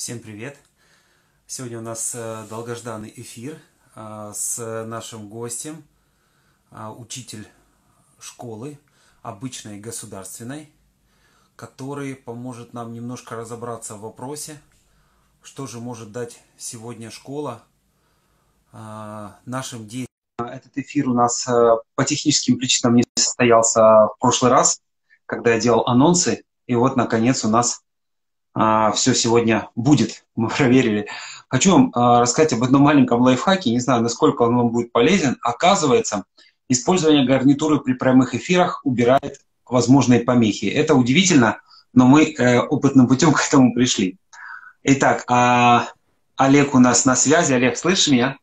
Всем привет! Сегодня у нас долгожданный эфир с нашим гостем, учитель школы, обычной и государственной, который поможет нам немножко разобраться в вопросе, что же может дать сегодня школа нашим детям. Этот эфир у нас по техническим причинам не состоялся в прошлый раз, когда я делал анонсы, и вот, наконец, у нас все сегодня будет, мы проверили. Хочу вам рассказать об одном маленьком лайфхаке, не знаю, насколько он вам будет полезен. Оказывается, использование гарнитуры при прямых эфирах убирает возможные помехи. Это удивительно, но мы опытным путем к этому пришли. Итак, Олег у нас на связи. Олег, слышишь меня?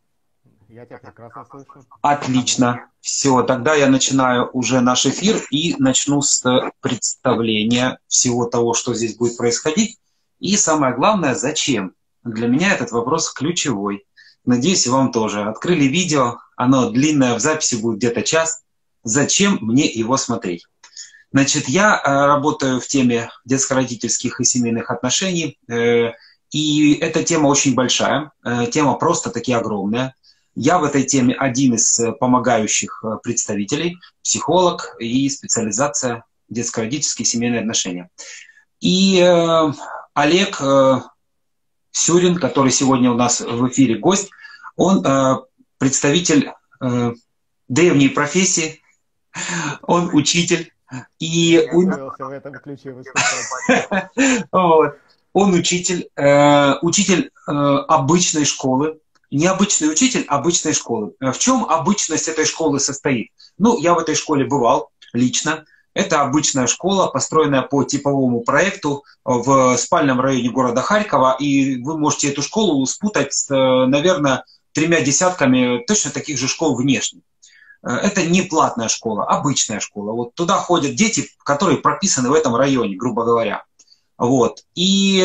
Я тебя прекрасно слышу. Отлично. Все, тогда я начинаю уже наш эфир и начну с представления всего того, что здесь будет происходить. И самое главное, зачем? Для меня этот вопрос ключевой. Надеюсь, и вам тоже. Открыли видео, оно длинное, в записи будет где-то час. Зачем мне его смотреть? Значит, я работаю в теме детско-родительских и семейных отношений. И эта тема очень большая. Тема просто-таки огромная. Я в этой теме один из помогающих представителей, психолог и специализация детско-родительские семейные отношения. И Олег Сюрин, который сегодня у нас в эфире гость, он представитель древней профессии, он учитель. И он учитель обычной школы. Необычный учитель обычной школы. В чем обычность этой школы состоит? Ну, я в этой школе бывал лично. Это обычная школа, построенная по типовому проекту в спальном районе города Харькова. И вы можете эту школу спутать с, наверное, 3 десятками точно таких же школ внешне. Это не платная школа, обычная школа. Вот туда ходят дети, которые прописаны в этом районе, грубо говоря. Вот. И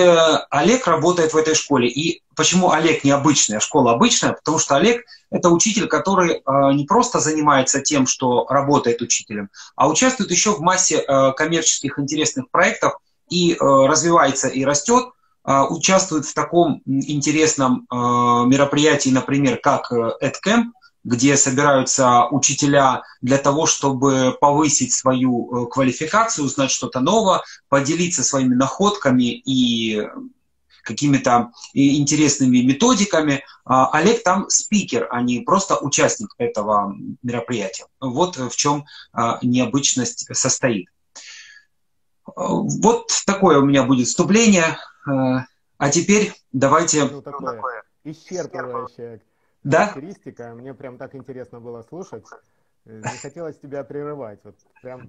Олег работает в этой школе. И почему Олег необычный, а школа обычная? Потому что Олег – это учитель, который не просто занимается тем, что работает учителем, а участвует еще в массе коммерческих интересных проектов и развивается и растет, участвует в таком интересном мероприятии, например, как EdCamp, где собираются учителя для того, чтобы повысить свою квалификацию, узнать что-то новое, поделиться своими находками и какими-то интересными методиками. Олег там спикер, а не просто участник этого мероприятия. Вот в чем необычность состоит. Вот такое у меня будет вступление. А теперь давайте... Ну, такое исчерпывающее. Да? Характеристика. Мне прям так интересно было слушать. Не хотелось тебя прерывать. Вот прям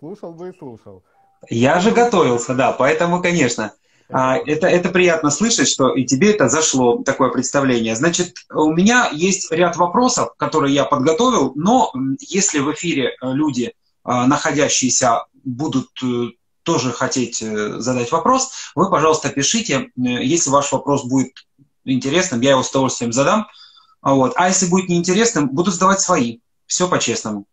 слушал бы и слушал. Я же готовился, да, поэтому, конечно. Это приятно слышать, что и тебе это зашло, такое представление. Значит, у меня есть ряд вопросов, которые я подготовил, но если в эфире люди, находящиеся, будут тоже хотеть задать вопрос, вы, пожалуйста, пишите. Если ваш вопрос будет интересным, я его с удовольствием задам. Вот. А если будет неинтересным, буду задавать свои. Все по-честному.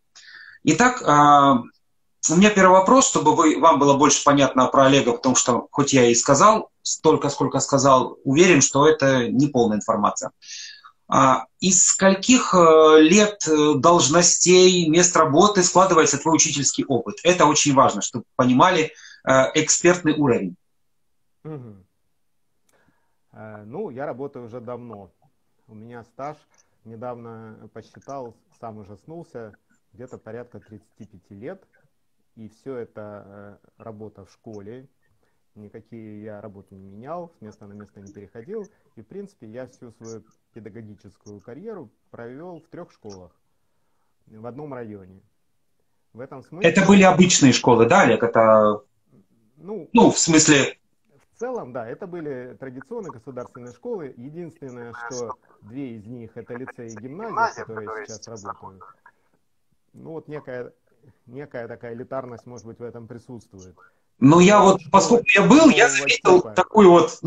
Итак, у меня первый вопрос, чтобы вам было больше понятно про Олега, потому что, хоть я и сказал столько, сколько сказал, уверен, что это не полная информация. Из скольких лет, должностей, мест работы складывается твой учительский опыт? Это очень важно, чтобы понимали экспертный уровень. Угу. Ну, я работаю уже давно. У меня стаж, недавно посчитал, сам ужаснулся, где-то порядка 35 лет. И все это работа в школе. Никакие я работы не менял, с места на место не переходил. И, в принципе, я всю свою педагогическую карьеру провел в 3 школах в одном районе. В этом смысле... Это были обычные школы, да, Олег? Это... Ну, в смысле... В целом, да, это были традиционные государственные школы. Единственное, что 2 из них это лицей и гимназия, в которой сейчас работаю. Ну вот некая такая элитарность, может быть, в этом присутствует. Но я вот, поскольку я был, я заметил такую вот,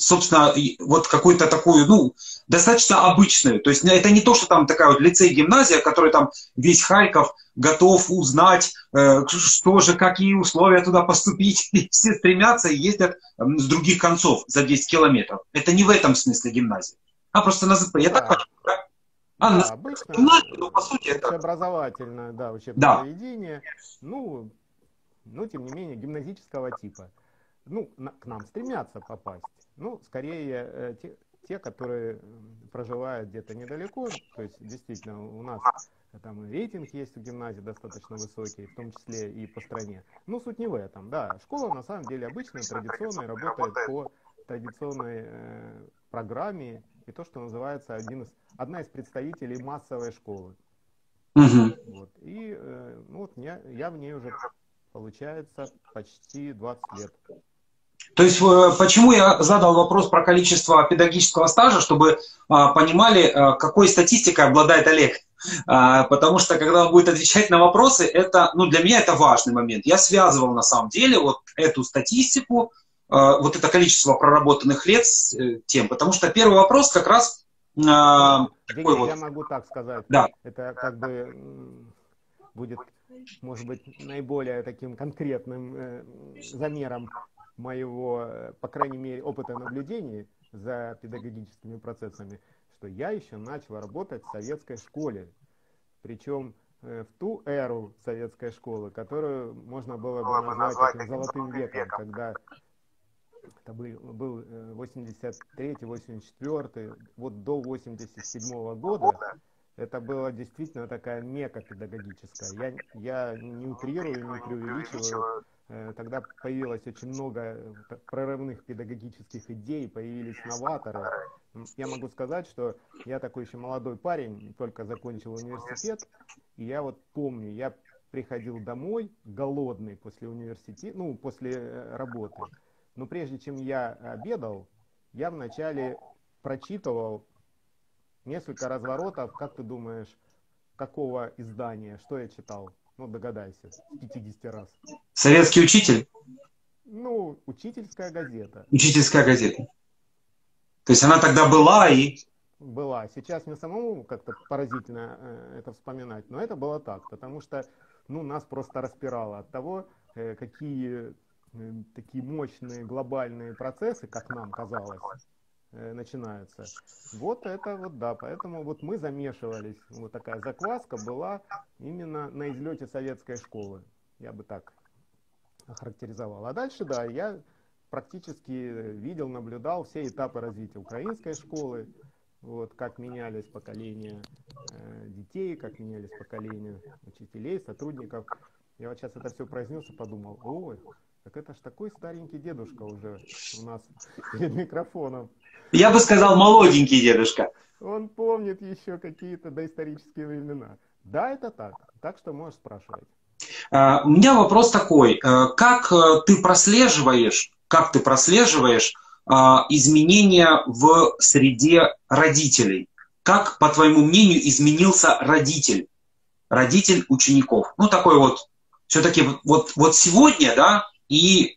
собственно, вот какую-то такую, достаточно обычную. То есть это не то, что там такая вот лицей-гимназия, который там весь Харьков готов узнать, что же, какие условия туда поступить. И все стремятся и ездят с других концов за 10 километров. Это не в этом смысле гимназия. А просто на ЗП. Я так понимаю, да? Она но по сути это... Образовательное, да, учебное заведение. Ну, тем не менее, гимназического типа. Ну, к нам стремятся попасть. Ну, скорее, те, которые проживают где-то недалеко. То есть, действительно, у нас там рейтинг есть у гимназии достаточно высокий, в том числе и по стране. Но суть не в этом, да. Школа, на самом деле, обычная, традиционная, работает по традиционной программе. И то, что называется одна из представителей массовой школы. Вот. И ну, вот я в ней уже... Получается, почти 20 лет. То есть, почему я задал вопрос про количество педагогического стажа, чтобы понимали, какой статистикой обладает Олег. Потому что, когда он будет отвечать на вопросы, это, ну, для меня это важный момент. Я связывал, на самом деле, вот эту статистику, вот это количество проработанных лет с тем. Потому что первый вопрос как раз... Я могу так сказать. Да. Это как бы будет... может быть, наиболее таким конкретным замером моего, по крайней мере, опыта наблюдений за педагогическими процессами, что я еще начал работать в советской школе, причем в ту эру советской школы, которую можно было бы назвать этим золотым веком, когда это был 83-84, вот до 87-го года. Это была действительно такая мека педагогическая. Я не утрирую, не преувеличиваю. Тогда появилось очень много прорывных педагогических идей, появились новаторы. Я могу сказать, что я такой еще молодой парень, только закончил университет. И я вот помню, я приходил домой голодный после университета, ну, после работы. Но прежде чем я обедал, я вначале прочитывал несколько разворотов. Как ты думаешь, какого издания? Что я читал? Ну, догадайся, 50 раз. Советский учитель? Ну, Учительская газета. Учительская газета. То есть она тогда была и... Была. Сейчас мне самому как-то поразительно это вспоминать. Но это было так, потому что ну, нас просто распирало от того, какие такие мощные глобальные процессы, как нам казалось, начинаются. Вот это вот, да, поэтому вот мы замешивались. Вот такая закваска была именно на излете советской школы. Я бы так охарактеризовал. А дальше, да, я практически видел, наблюдал все этапы развития украинской школы. Вот как менялись поколения детей, как менялись поколения учителей, сотрудников. Я вот сейчас это все произнес и подумал, ой, так это ж такой старенький дедушка уже у нас перед микрофоном. Я бы сказал, молоденький дедушка. Он помнит еще какие-то доисторические времена. Да, это так. Так что можешь спрашивать. У меня вопрос такой. Как ты прослеживаешь изменения в среде родителей? Как, по твоему мнению, изменился родитель учеников? Ну, такой вот, все-таки вот сегодня, да, и...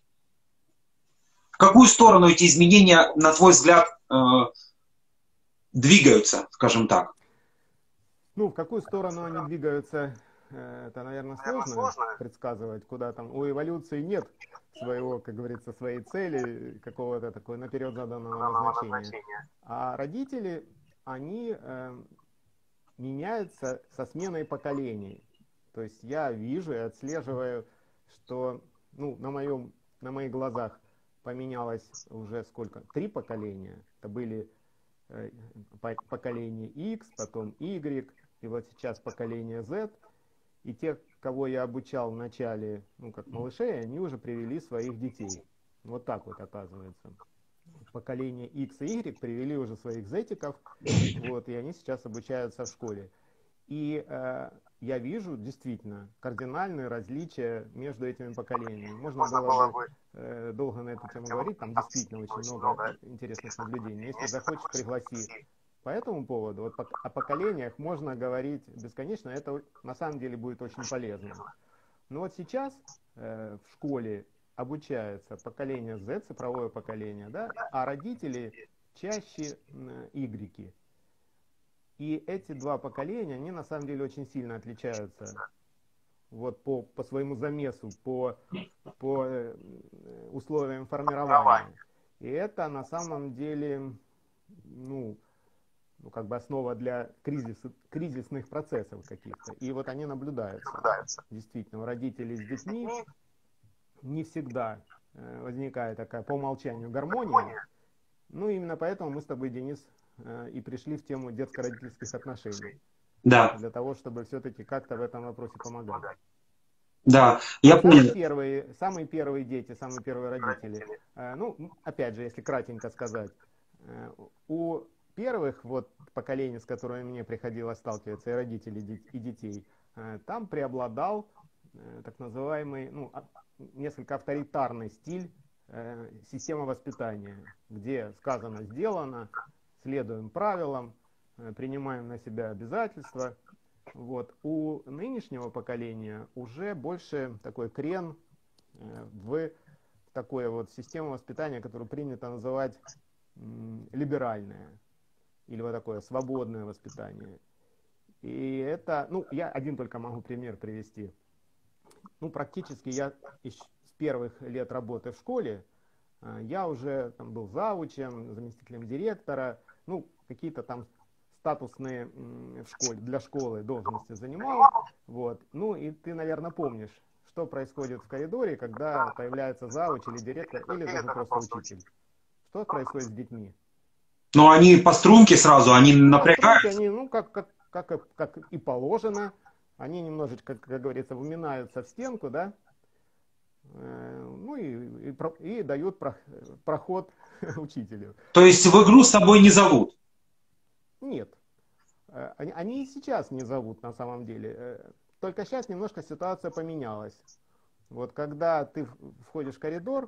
В какую сторону эти изменения, на твой взгляд, двигаются, скажем так? Ну, в какую сторону они двигаются, это, наверное, сложно предсказывать, куда там. У эволюции нет своего, как говорится, своей цели, какого-то такого наперед заданного назначения. А родители, они меняются со сменой поколений. То есть я вижу и отслеживаю, что ну, на моих глазах поменялось уже сколько? 3 поколения. Это были поколение X, потом Y, и вот сейчас поколение Z. И те, кого я обучал в начале, ну, как малышей, они уже привели своих детей. Вот так вот оказывается. Поколение X и Y привели уже своих Z-тиков, вот, и они сейчас обучаются в школе. И я вижу действительно кардинальные различия между этими поколениями. Можно было бы долго на эту тему говорить, там действительно очень много интересных наблюдений. Если захочешь, пригласи. По этому поводу, вот, о поколениях можно говорить бесконечно, это на самом деле будет очень полезно. Но вот сейчас в школе обучается поколение Z, цифровое поколение, да, а родители чаще Y. И эти два поколения, они на самом деле очень сильно отличаются вот по своему замесу, по условиям формирования. И это на самом деле, ну как бы основа для кризисных процессов каких-то. И вот они наблюдаются. Действительно, у родителей с детьми не всегда возникает такая по умолчанию гармония. Ну, именно поэтому мы с тобой, Денис, и пришли в тему детско-родительских отношений. Да. Для того, чтобы все-таки как-то в этом вопросе помогать. Да, я понял. Самые первые дети, самые первые родители. Ну, опять же, если кратенько сказать, у первых вот поколений, с которыми мне приходилось сталкиваться, и родителей, и детей, там преобладал так называемый, ну, несколько авторитарный стиль, система воспитания, где сказано, сделано, следуем правилам, принимаем на себя обязательства. Вот. У нынешнего поколения уже больше такой крен в такую вот систему воспитания, которую принято называть либеральное или вот такое свободное воспитание. И это, ну, я один только могу пример привести. Ну, практически я с первых лет работы в школе, я уже там был завучем, заместителем директора, ну, какие-то там статусные в школе, для школы должности занимал. Вот. Ну, и ты, наверное, помнишь, что происходит в коридоре, когда появляется завуч или директор, или даже просто учитель. Что происходит с детьми? Ну, они по струнке сразу, они напрягаются. Они, ну, как и положено, они немножечко, как говорится, вминаются в стенку, да? Ну и дают проход учителю. То есть в игру с собой не зовут? Нет. Они и сейчас не зовут на самом деле. Только сейчас немножко ситуация поменялась. Вот когда ты входишь в коридор,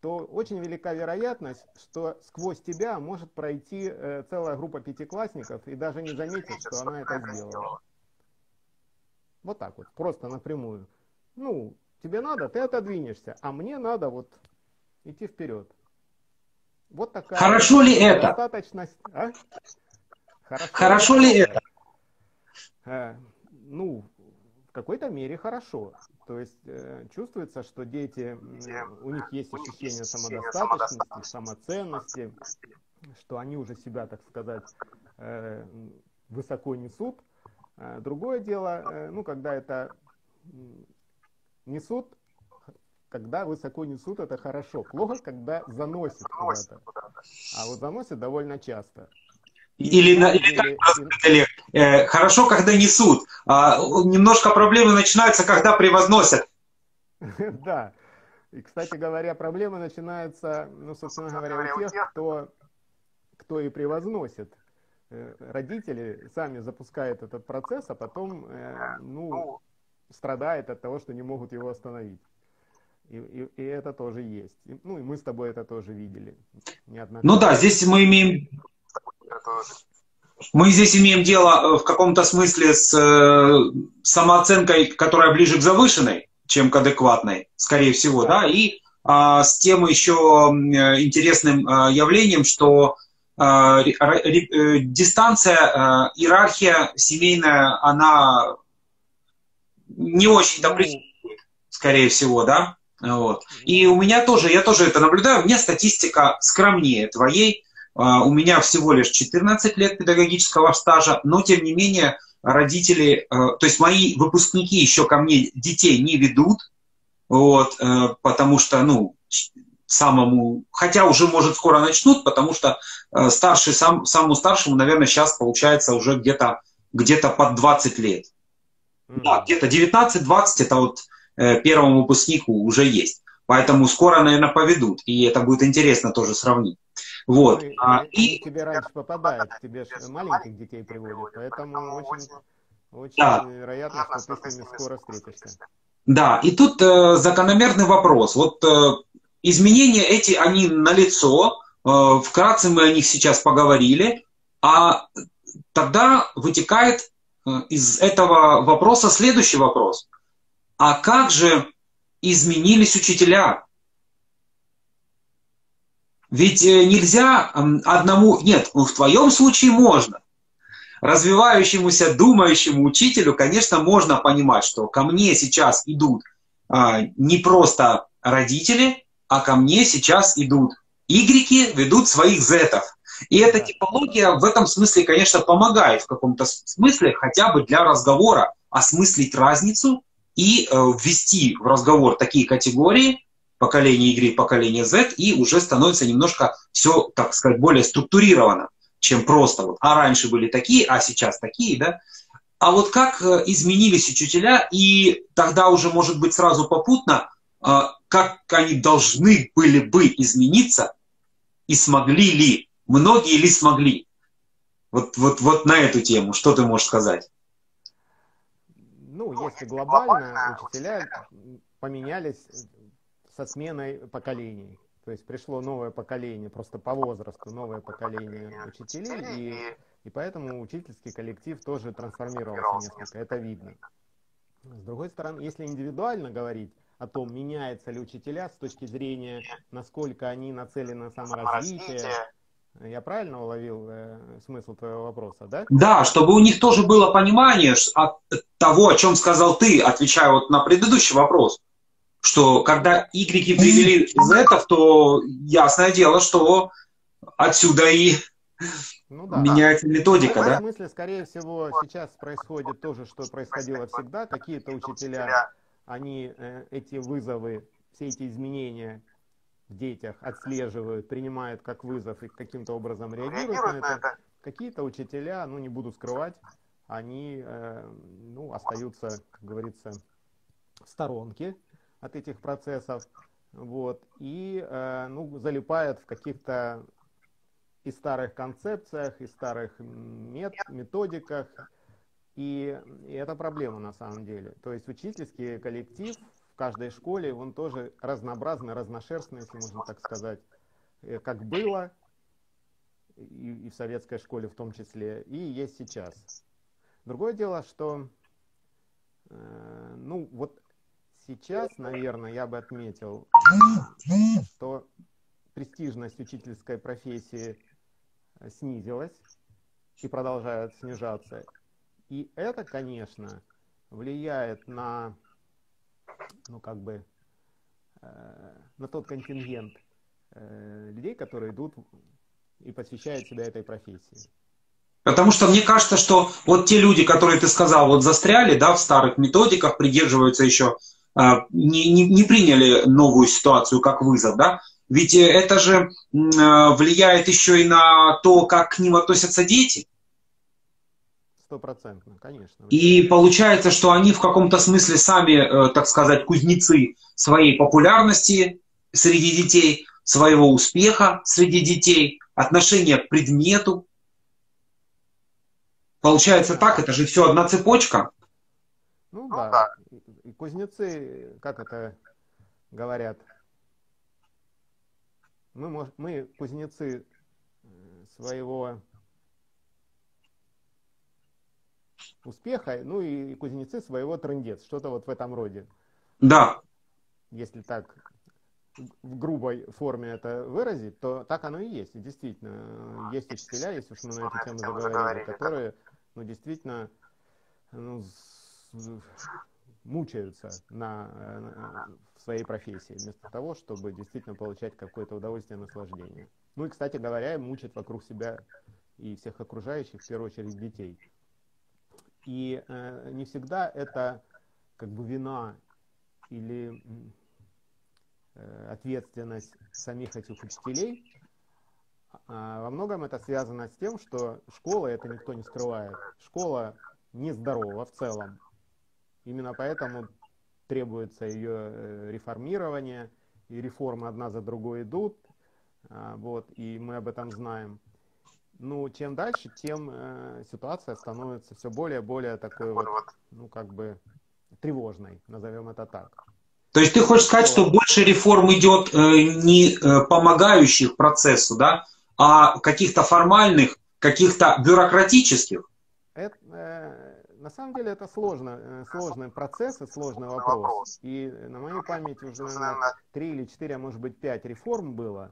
то очень велика вероятность, что сквозь тебя может пройти целая группа пятиклассников и даже не заметить, что она это сделала. Вот так вот, просто напрямую. Ну, тебе надо, ты отодвинешься, а мне надо вот идти вперед. Вот такая... Хорошо ли это? Достаточность. А? Хорошо ли это? Ну, в какой-то мере хорошо. То есть чувствуется, что дети, у них есть ощущение самодостаточности, самоценности, что они уже себя, так сказать, высоко несут. Другое дело, ну, когда это... Несут, когда высоко несут, это хорошо. Плохо, когда заносит куда-то. А вот заносит довольно часто. Или хорошо, когда несут. А немножко проблемы начинаются, когда превозносят. Да. И, кстати говоря, проблемы начинаются, ну, собственно говоря, у тех, кто и превозносит. Родители сами запускают этот процесс, а потом, ну... страдает от того, что не могут его остановить. И это тоже есть. И, ну, и мы с тобой это тоже видели. Ну да, здесь мы имеем... Мы здесь имеем дело в каком-то смысле с самооценкой, которая ближе к завышенной, чем к адекватной, скорее всего, да, и с тем еще интересным явлением, что дистанция, иерархия семейная, она... не очень-то присутствует, скорее всего, да? Вот. И у меня тоже, я тоже это наблюдаю, у меня статистика скромнее твоей, у меня всего лишь 14 лет педагогического стажа, но тем не менее родители, то есть мои выпускники еще ко мне детей не ведут, вот, потому что, ну, самому, хотя уже, может, скоро начнут, потому что старший, самому старшему, наверное, сейчас получается уже где-то под 20 лет. Да, где-то 19-20 это вот первому выпускнику уже есть. Поэтому скоро, наверное, поведут. И это будет интересно тоже сравнить. Вот. Ну, и тебе раньше попадает, тебе же маленьких детей приводят. Поэтому очень да. вероятно, что ты с ними скоро встретишься. Да, и тут закономерный вопрос. Вот изменения эти, они налицо. Вкратце мы о них сейчас поговорили. А тогда вытекает... из этого вопроса следующий вопрос. А как же изменились учителя? Ведь нельзя одному... Нет, в твоем случае можно. развивающемуся, думающему учителю, конечно, можно понимать, что ко мне сейчас идут не просто родители, а ко мне сейчас идут игреки, ведут своих зетов. И эта типология в этом смысле, конечно, помогает в каком-то смысле хотя бы для разговора осмыслить разницу и ввести в разговор такие категории, поколение Y, поколение Z, и уже становится немножко все, так сказать, более структурировано, чем просто вот, а раньше были такие, а сейчас такие, да. А вот как изменились учителя, и тогда уже, может быть, сразу попутно, как они должны были бы измениться, и смогли ли, многие ли смогли? Вот на эту тему, что ты можешь сказать? Ну, если глобально, учителя поменялись со сменой поколений. То есть пришло новое поколение, просто по возрасту новое поколение учителей, и поэтому учительский коллектив тоже трансформировался несколько, это видно. С другой стороны, если индивидуально говорить о том, меняются ли учителя с точки зрения, насколько они нацелены на саморазвитие, я правильно уловил смысл твоего вопроса, да? Да, чтобы у них тоже было понимание от того, о чем сказал ты, отвечая вот на предыдущий вопрос. Что когда Y привели Z, то ясное дело, что отсюда и меняется методика. В смысле, скорее всего, сейчас происходит то же, что происходило всегда. Какие-то учителя, они эти вызовы, все эти изменения в детях отслеживают, принимают как вызов и каким-то образом реагируют на это. Какие-то учителя, ну не буду скрывать, они остаются, как говорится, в сторонке от этих процессов, вот, и залипают в каких-то и старых концепциях, и старых методиках, и это проблема на самом деле. То есть учительский коллектив в каждой школе, он тоже разнообразный, разношерстный, если можно так сказать, как было, и в советской школе в том числе, и есть сейчас. Другое дело, что, сейчас, наверное, я бы отметил, что престижность учительской профессии снизилась и продолжает снижаться. И это, конечно, влияет на, на тот контингент людей, которые идут и посвящают себя этой профессии. Потому что мне кажется, что вот те люди, которые ты сказал, вот застряли, да, в старых методиках, придерживаются еще... Не приняли новую ситуацию как вызов, да? Ведь это же влияет еще и на то, как к ним относятся дети. 100%, конечно. И получается, что они в каком-то смысле сами, так сказать, кузнецы своей популярности среди детей, своего успеха среди детей, отношения к предмету. Получается так, это же все одна цепочка. Ну да. Кузнецы, как это говорят, мы кузнецы своего успеха, ну и кузнецы своего трындец, что-то вот в этом роде. Да. Если так в грубой форме это выразить, то так оно и есть. И действительно, есть учителя, если уж мы на эту тему заговорили, которые, действительно, мучаются в своей профессии, вместо того, чтобы действительно получать какое-то удовольствие и наслаждение. Ну и, кстати говоря, мучат вокруг себя и всех окружающих, в первую очередь детей. И не всегда это как бы вина или ответственность самих этих учителей. Во многом это связано с тем, что школа, это никто не скрывает, школа нездорова в целом. Именно поэтому требуется ее реформирование, и реформы одна за другой идут, вот, и мы об этом знаем. Ну, чем дальше, тем ситуация становится все более и более такой вот, тревожной, назовем это так. То есть ты хочешь сказать, что больше реформ идет не помогающих процессу, да, а каких-то формальных, каких-то бюрократических? На самом деле это сложный процесс и сложный вопрос. И на моей памяти уже, наверное, 3 или 4, а может быть 5 реформ было.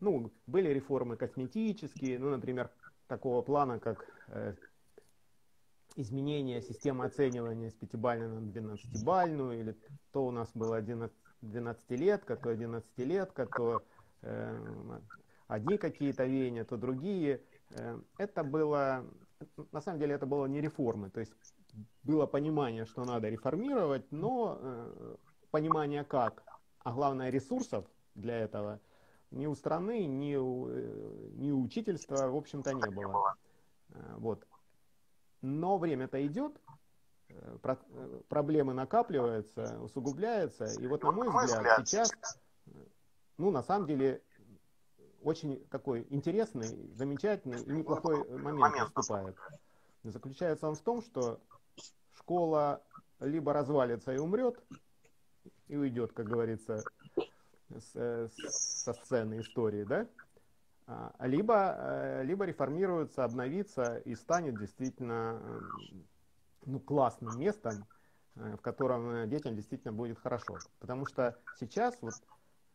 Ну, были реформы косметические, ну, например, такого плана, как изменение системы оценивания с 5-бальной на 12-бальную, или то у нас было 12-летка, то 11-летка, то одни какие-то веяния, то другие. Это было, на самом деле, это было не реформы, то есть было понимание, что надо реформировать, но понимание как, а главное ресурсов для этого ни у страны, ни у учительства, в общем-то, не было. Вот. Но время-то идет, проблемы накапливаются, усугубляются. И вот, на мой взгляд, сейчас, ну, на самом деле, очень такой интересный, замечательный и неплохой момент наступает. Заключается он в том, что школа либо развалится и умрет, и уйдет, как говорится, со сцены истории, да? Либо реформируется, обновится и станет действительно, ну, классным местом, в котором детям действительно будет хорошо. Потому что сейчас вот,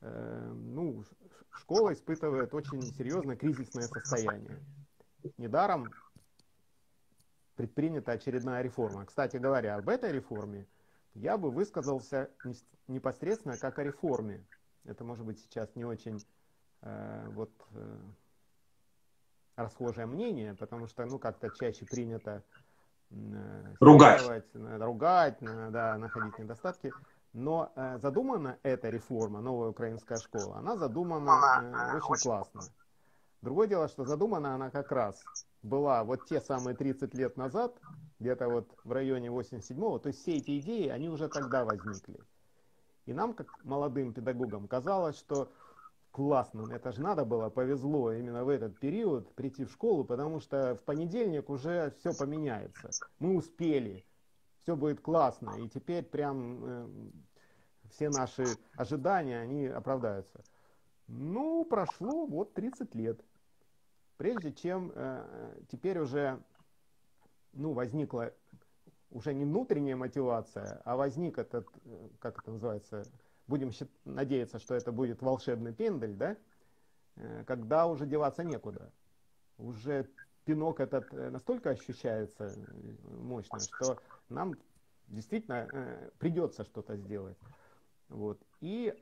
ну, школа испытывает очень серьезное кризисное состояние. Недаром предпринята очередная реформа. Кстати говоря, об этой реформе я бы высказался непосредственно как о реформе. Это, может быть, сейчас не очень расхожее мнение, потому что, ну, как-то чаще принято ругать, да, находить недостатки. Но задумана эта реформа, новая украинская школа, она задумана очень классно. Другое дело, что задумана она как раз была вот те самые 30 лет назад, где-то вот в районе 87-го, то есть все эти идеи, они уже тогда возникли. И нам, как молодым педагогам, казалось, что классно, это же надо было, повезло именно в этот период прийти в школу, потому что в понедельник уже все поменяется. Мы успели, все будет классно, и теперь прям все наши ожидания, они оправдаются. Ну, прошло вот 30 лет, прежде чем теперь уже, ну, возникла уже не внутренняя мотивация, а возник этот, как это называется, будем надеяться, что это будет волшебный пендель, да? Когда уже деваться некуда. Уже пинок этот настолько ощущается мощно, что нам действительно придется что-то сделать. Вот. И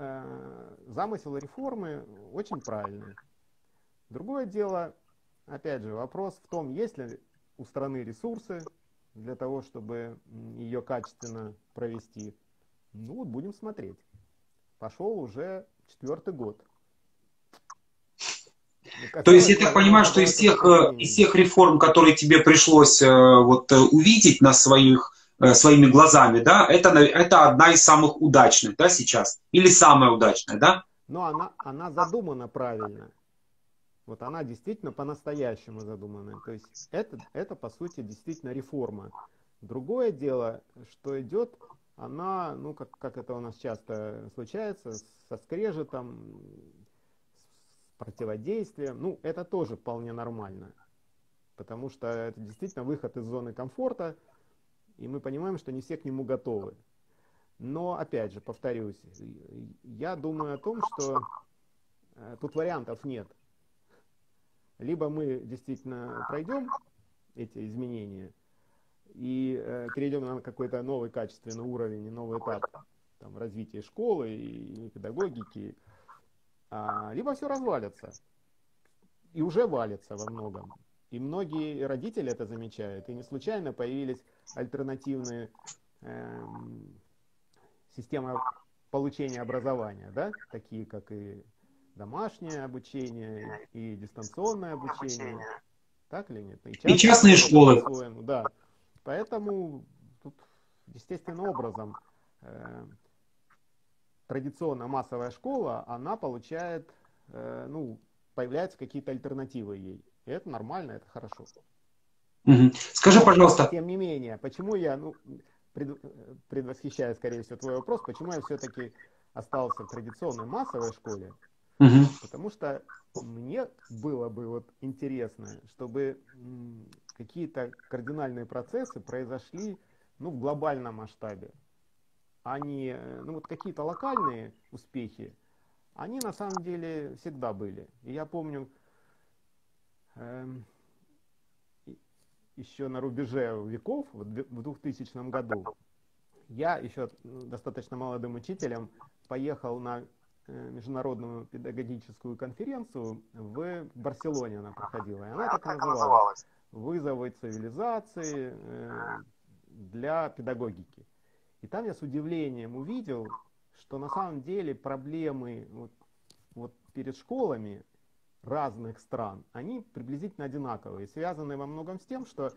замысел реформы очень правильный. Другое дело, опять же, вопрос в том, есть ли у страны ресурсы для того, чтобы ее качественно провести. Ну вот, будем смотреть. Пошел уже 4-й год. То есть, я так понимаю, что из тех реформ, которые тебе пришлось вот увидеть на своими глазами, да, это одна из самых удачных, да, сейчас? Или самая удачная, да? Но она задумана правильно. Вот она действительно по-настоящему задумана. То есть это, по сути, действительно реформа. Другое дело, что идет она, ну, как это у нас часто случается, со скрежетом, с противодействием. Ну, это тоже вполне нормально. Потому что это действительно выход из зоны комфорта, и мы понимаем, что не все к нему готовы. Но, опять же, повторюсь, я думаю о том, что тут вариантов нет. Либо мы действительно пройдем эти изменения и перейдем на какой-то новый качественный уровень, новый этап там, развития школы и педагогики, либо все развалится. И уже валится во многом. И многие родители это замечают. И не случайно появились альтернативные системы получения образования, да? Такие как и домашнее обучение, и дистанционное обучение. Так ли нет? И частные школы. Да. Поэтому тут естественным образом традиционно массовая школа, она получает, ну, появляются какие-то альтернативы ей. И это нормально, это хорошо. Угу. Скажи, пожалуйста. Тем не менее, почему я, ну, предвосхищаю, скорее всего, твой вопрос, почему я все-таки остался в традиционной массовой школе? Угу. Потому что мне было бы вот интересно, чтобы какие-то кардинальные процессы произошли, ну, в глобальном масштабе. Они, ну, вот какие-то локальные успехи, они на самом деле всегда были. И я помню, еще на рубеже веков, в 2000 году, я еще достаточно молодым учителем поехал на международную педагогическую конференцию в Барселоне, она проходила, и она так и называлась «Вызовы цивилизации для педагогики». И там я с удивлением увидел, что на самом деле проблемы перед школами разных стран, они приблизительно одинаковые, связаны во многом с тем, что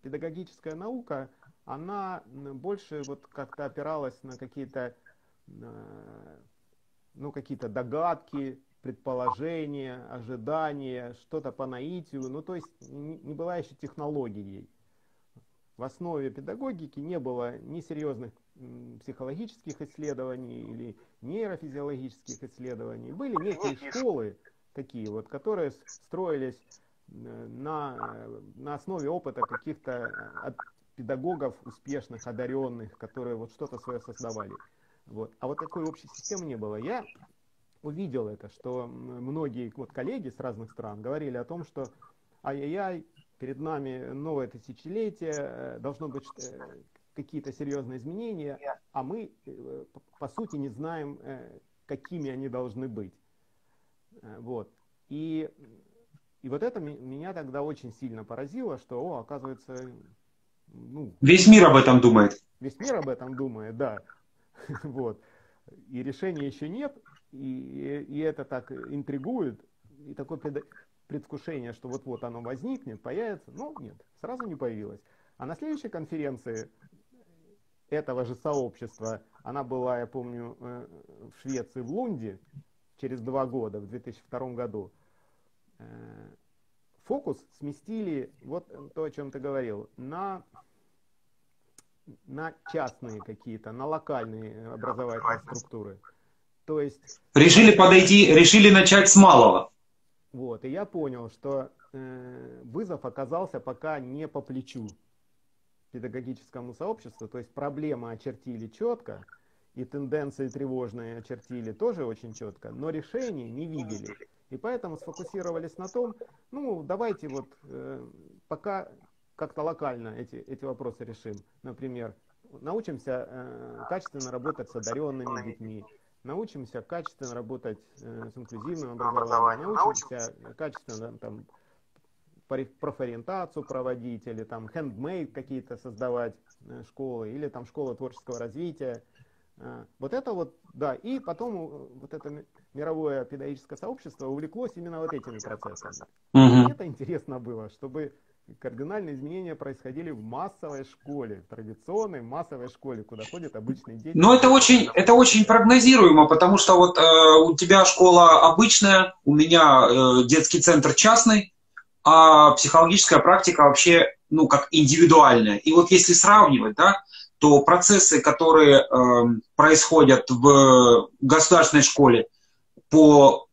педагогическая наука, она больше как-то опиралась на какие-то какие-то догадки, предположения, ожидания, что-то по наитию, то есть не была еще технологией. В основе педагогики не было ни серьезных психологических исследований или нейрофизиологических исследований. Были некие школы такие, которые строились на основе опыта каких-то педагогов успешных, одаренных, которые что-то свое создавали. А такой общей системы не было. Я увидел это, что многие коллеги с разных стран говорили о том, что ай-яй-яй, перед нами новое тысячелетие, должно быть какие-то серьезные изменения, а мы, по сути, не знаем, какими они должны быть. И это меня тогда очень сильно поразило, что, оказывается... весь мир об этом думает. Весь мир об этом думает, да. И решения еще нет, и это так интригует, и такое предвкушение, что вот-вот оно возникнет, появится, нет, сразу не появилось. А на следующей конференции этого же сообщества, она была, я помню, в Швеции, в Лунде, через 2 года, в 2002 году, фокус сместили, то, о чем ты говорил, на частные какие-то, на локальные образовательные структуры. То есть... решили начать с малого. И я понял, что вызов оказался пока не по плечу педагогическому сообществу, то есть проблемы очертили четко, и тенденции тревожные очертили тоже очень четко, но решений не видели. И поэтому сфокусировались на том, давайте пока... как-то локально эти вопросы решим. Например, научимся качественно работать с одаренными детьми, научимся качественно работать с инклюзивным образованием, научимся качественно профориентацию проводить, или handmade какие-то создавать школы, или школа творческого развития. Да, и потом это мировое педагогическое сообщество увлеклось именно этими процессами. И это интересно было, чтобы... Кардинальные изменения происходили в массовой школе, в традиционной массовой школе, куда ходят обычные дети. Но это очень прогнозируемо, потому что у тебя школа обычная, у меня детский центр частный, а психологическая практика вообще, как индивидуальная. И если сравнивать, да, то процессы, которые происходят в государственной школе по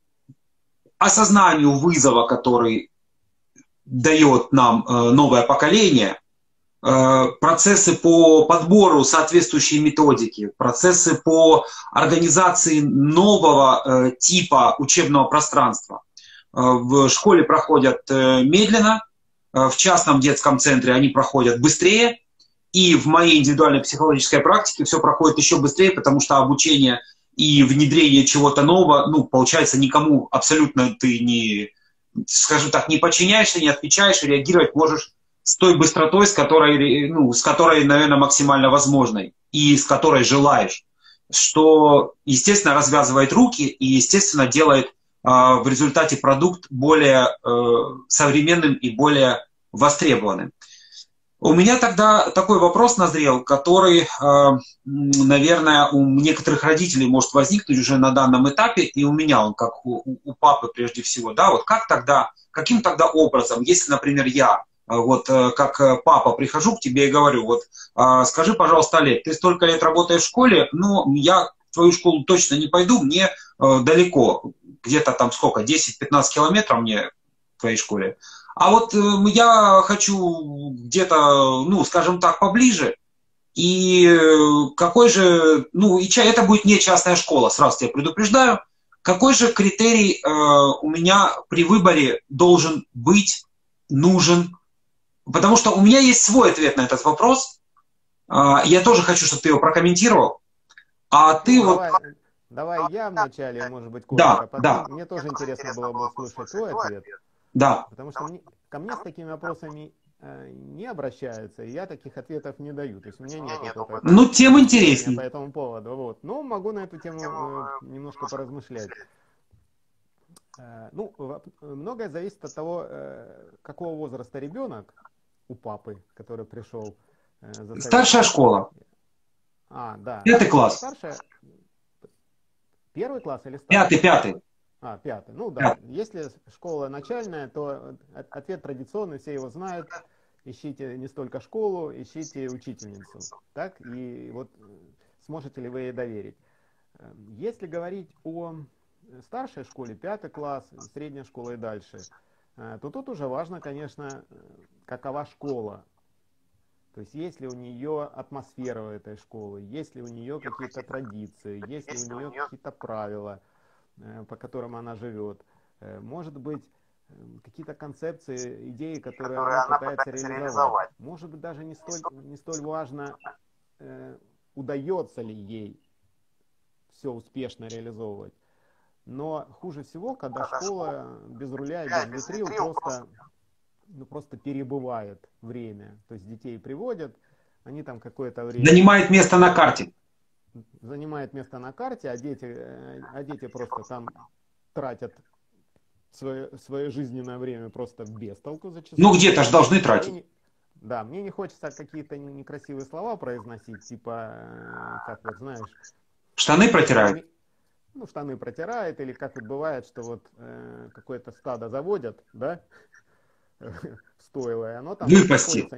осознанию вызова, который дает нам новое поколение, процессы по подбору соответствующей методики, процессы по организации нового типа учебного пространства. В школе проходят медленно, в частном детском центре они проходят быстрее, и в моей индивидуальной психологической практике все проходит еще быстрее, потому что обучение и внедрение чего-то нового, получается, никому абсолютно ты не... скажем так, не подчиняешься, не отвечаешь, и реагировать можешь с той быстротой, с которой, наверное, максимально возможной, и с которой желаешь, что, естественно, развязывает руки и, естественно, делает в результате продукт более современным и более востребованным. У меня тогда такой вопрос назрел, который, наверное, у некоторых родителей может возникнуть уже на данном этапе, и у меня он, как у папы прежде всего, да, каким тогда образом, если, например, я, как папа, прихожу к тебе и говорю, скажи, пожалуйста, Олег, ты столько лет работаешь в школе, но я в твою школу точно не пойду, мне далеко, где-то там сколько, 10-15 километров мне в твоей школе. А я хочу где-то, скажем так, поближе, и это будет не частная школа, сразу тебя предупреждаю, какой же критерий у меня при выборе должен быть, нужен Потому что у меня есть свой ответ на этот вопрос. Я тоже хочу, чтобы ты его прокомментировал. А ты давай я вначале, может быть, коротко. Мне тоже интересно было бы услышать твой ответ. Да. Потому что ко мне с такими вопросами не обращаются, и я таких ответов не даю. То есть у меня нет этого. Ну, тем интереснее. По этому поводу. Вот. Но могу на эту тему немножко поразмышлять. Ну, многое зависит от того, какого возраста ребенок у папы, который пришел. Старшая школа. А, да. 5-й класс. Старшая... 1-й класс или старшая? 5-й. А, 5-й. Ну да, 5-й. Если школа начальная, то ответ традиционный, все его знают. Ищите не столько школу, ищите учительницу. Так? И вот сможете ли вы ей доверить. Если говорить о старшей школе, 5-й класс, средняя школа и дальше, то тут уже важно, конечно, какова школа. То есть, есть ли у нее атмосфера этой школы, есть ли у нее какие-то традиции, есть ли у нее какие-то правила, по которым она живет. Может быть, какие-то концепции, идеи, которые она пытается реализовать. Может быть, даже не столь важно, удается ли ей все успешно реализовывать. Но хуже всего, когда школа без руля и без ветрил просто перебывает время. То есть детей приводят, они там какое-то время... Занимает место на карте. Занимает место на карте, а дети просто там тратят свое жизненное время просто без толку зачастую. Ну где-то же должны тратить. Мне не хочется какие-то некрасивые слова произносить, типа, как вот знаешь... Штаны протирают. Ну, штаны протирают, или как вот бывает, что вот какое-то стадо заводят, да, стойло, и оно там находится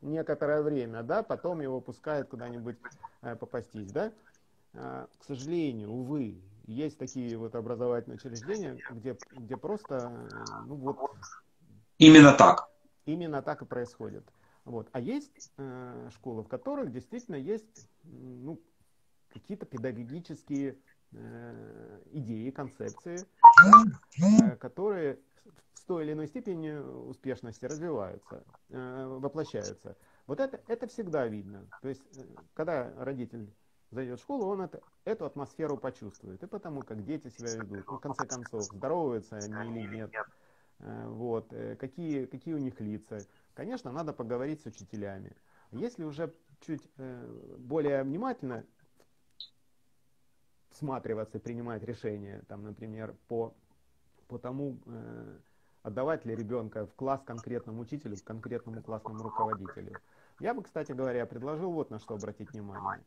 некоторое время, да, потом его пускают куда-нибудь попастись, да. К сожалению, увы, есть такие вот образовательные учреждения, где просто, ну вот... Именно так. Именно так и происходит. Вот. А есть школы, в которых действительно есть, ну, какие-то педагогические... идеи, концепции, которые в той или иной степени успешности развиваются, воплощаются. Вот это всегда видно. То есть, когда родитель зайдет в школу, он эту атмосферу почувствует. И потому, как дети себя ведут, ну, в конце концов, здороваются они или нет, вот, какие у них лица. Конечно, надо поговорить с учителями. Если уже чуть более внимательно всматриваться и принимать решения, там, например, по тому, отдавать ли ребенка в класс конкретному учителю, к конкретному классному руководителю. Я бы, кстати говоря, предложил вот на что обратить внимание.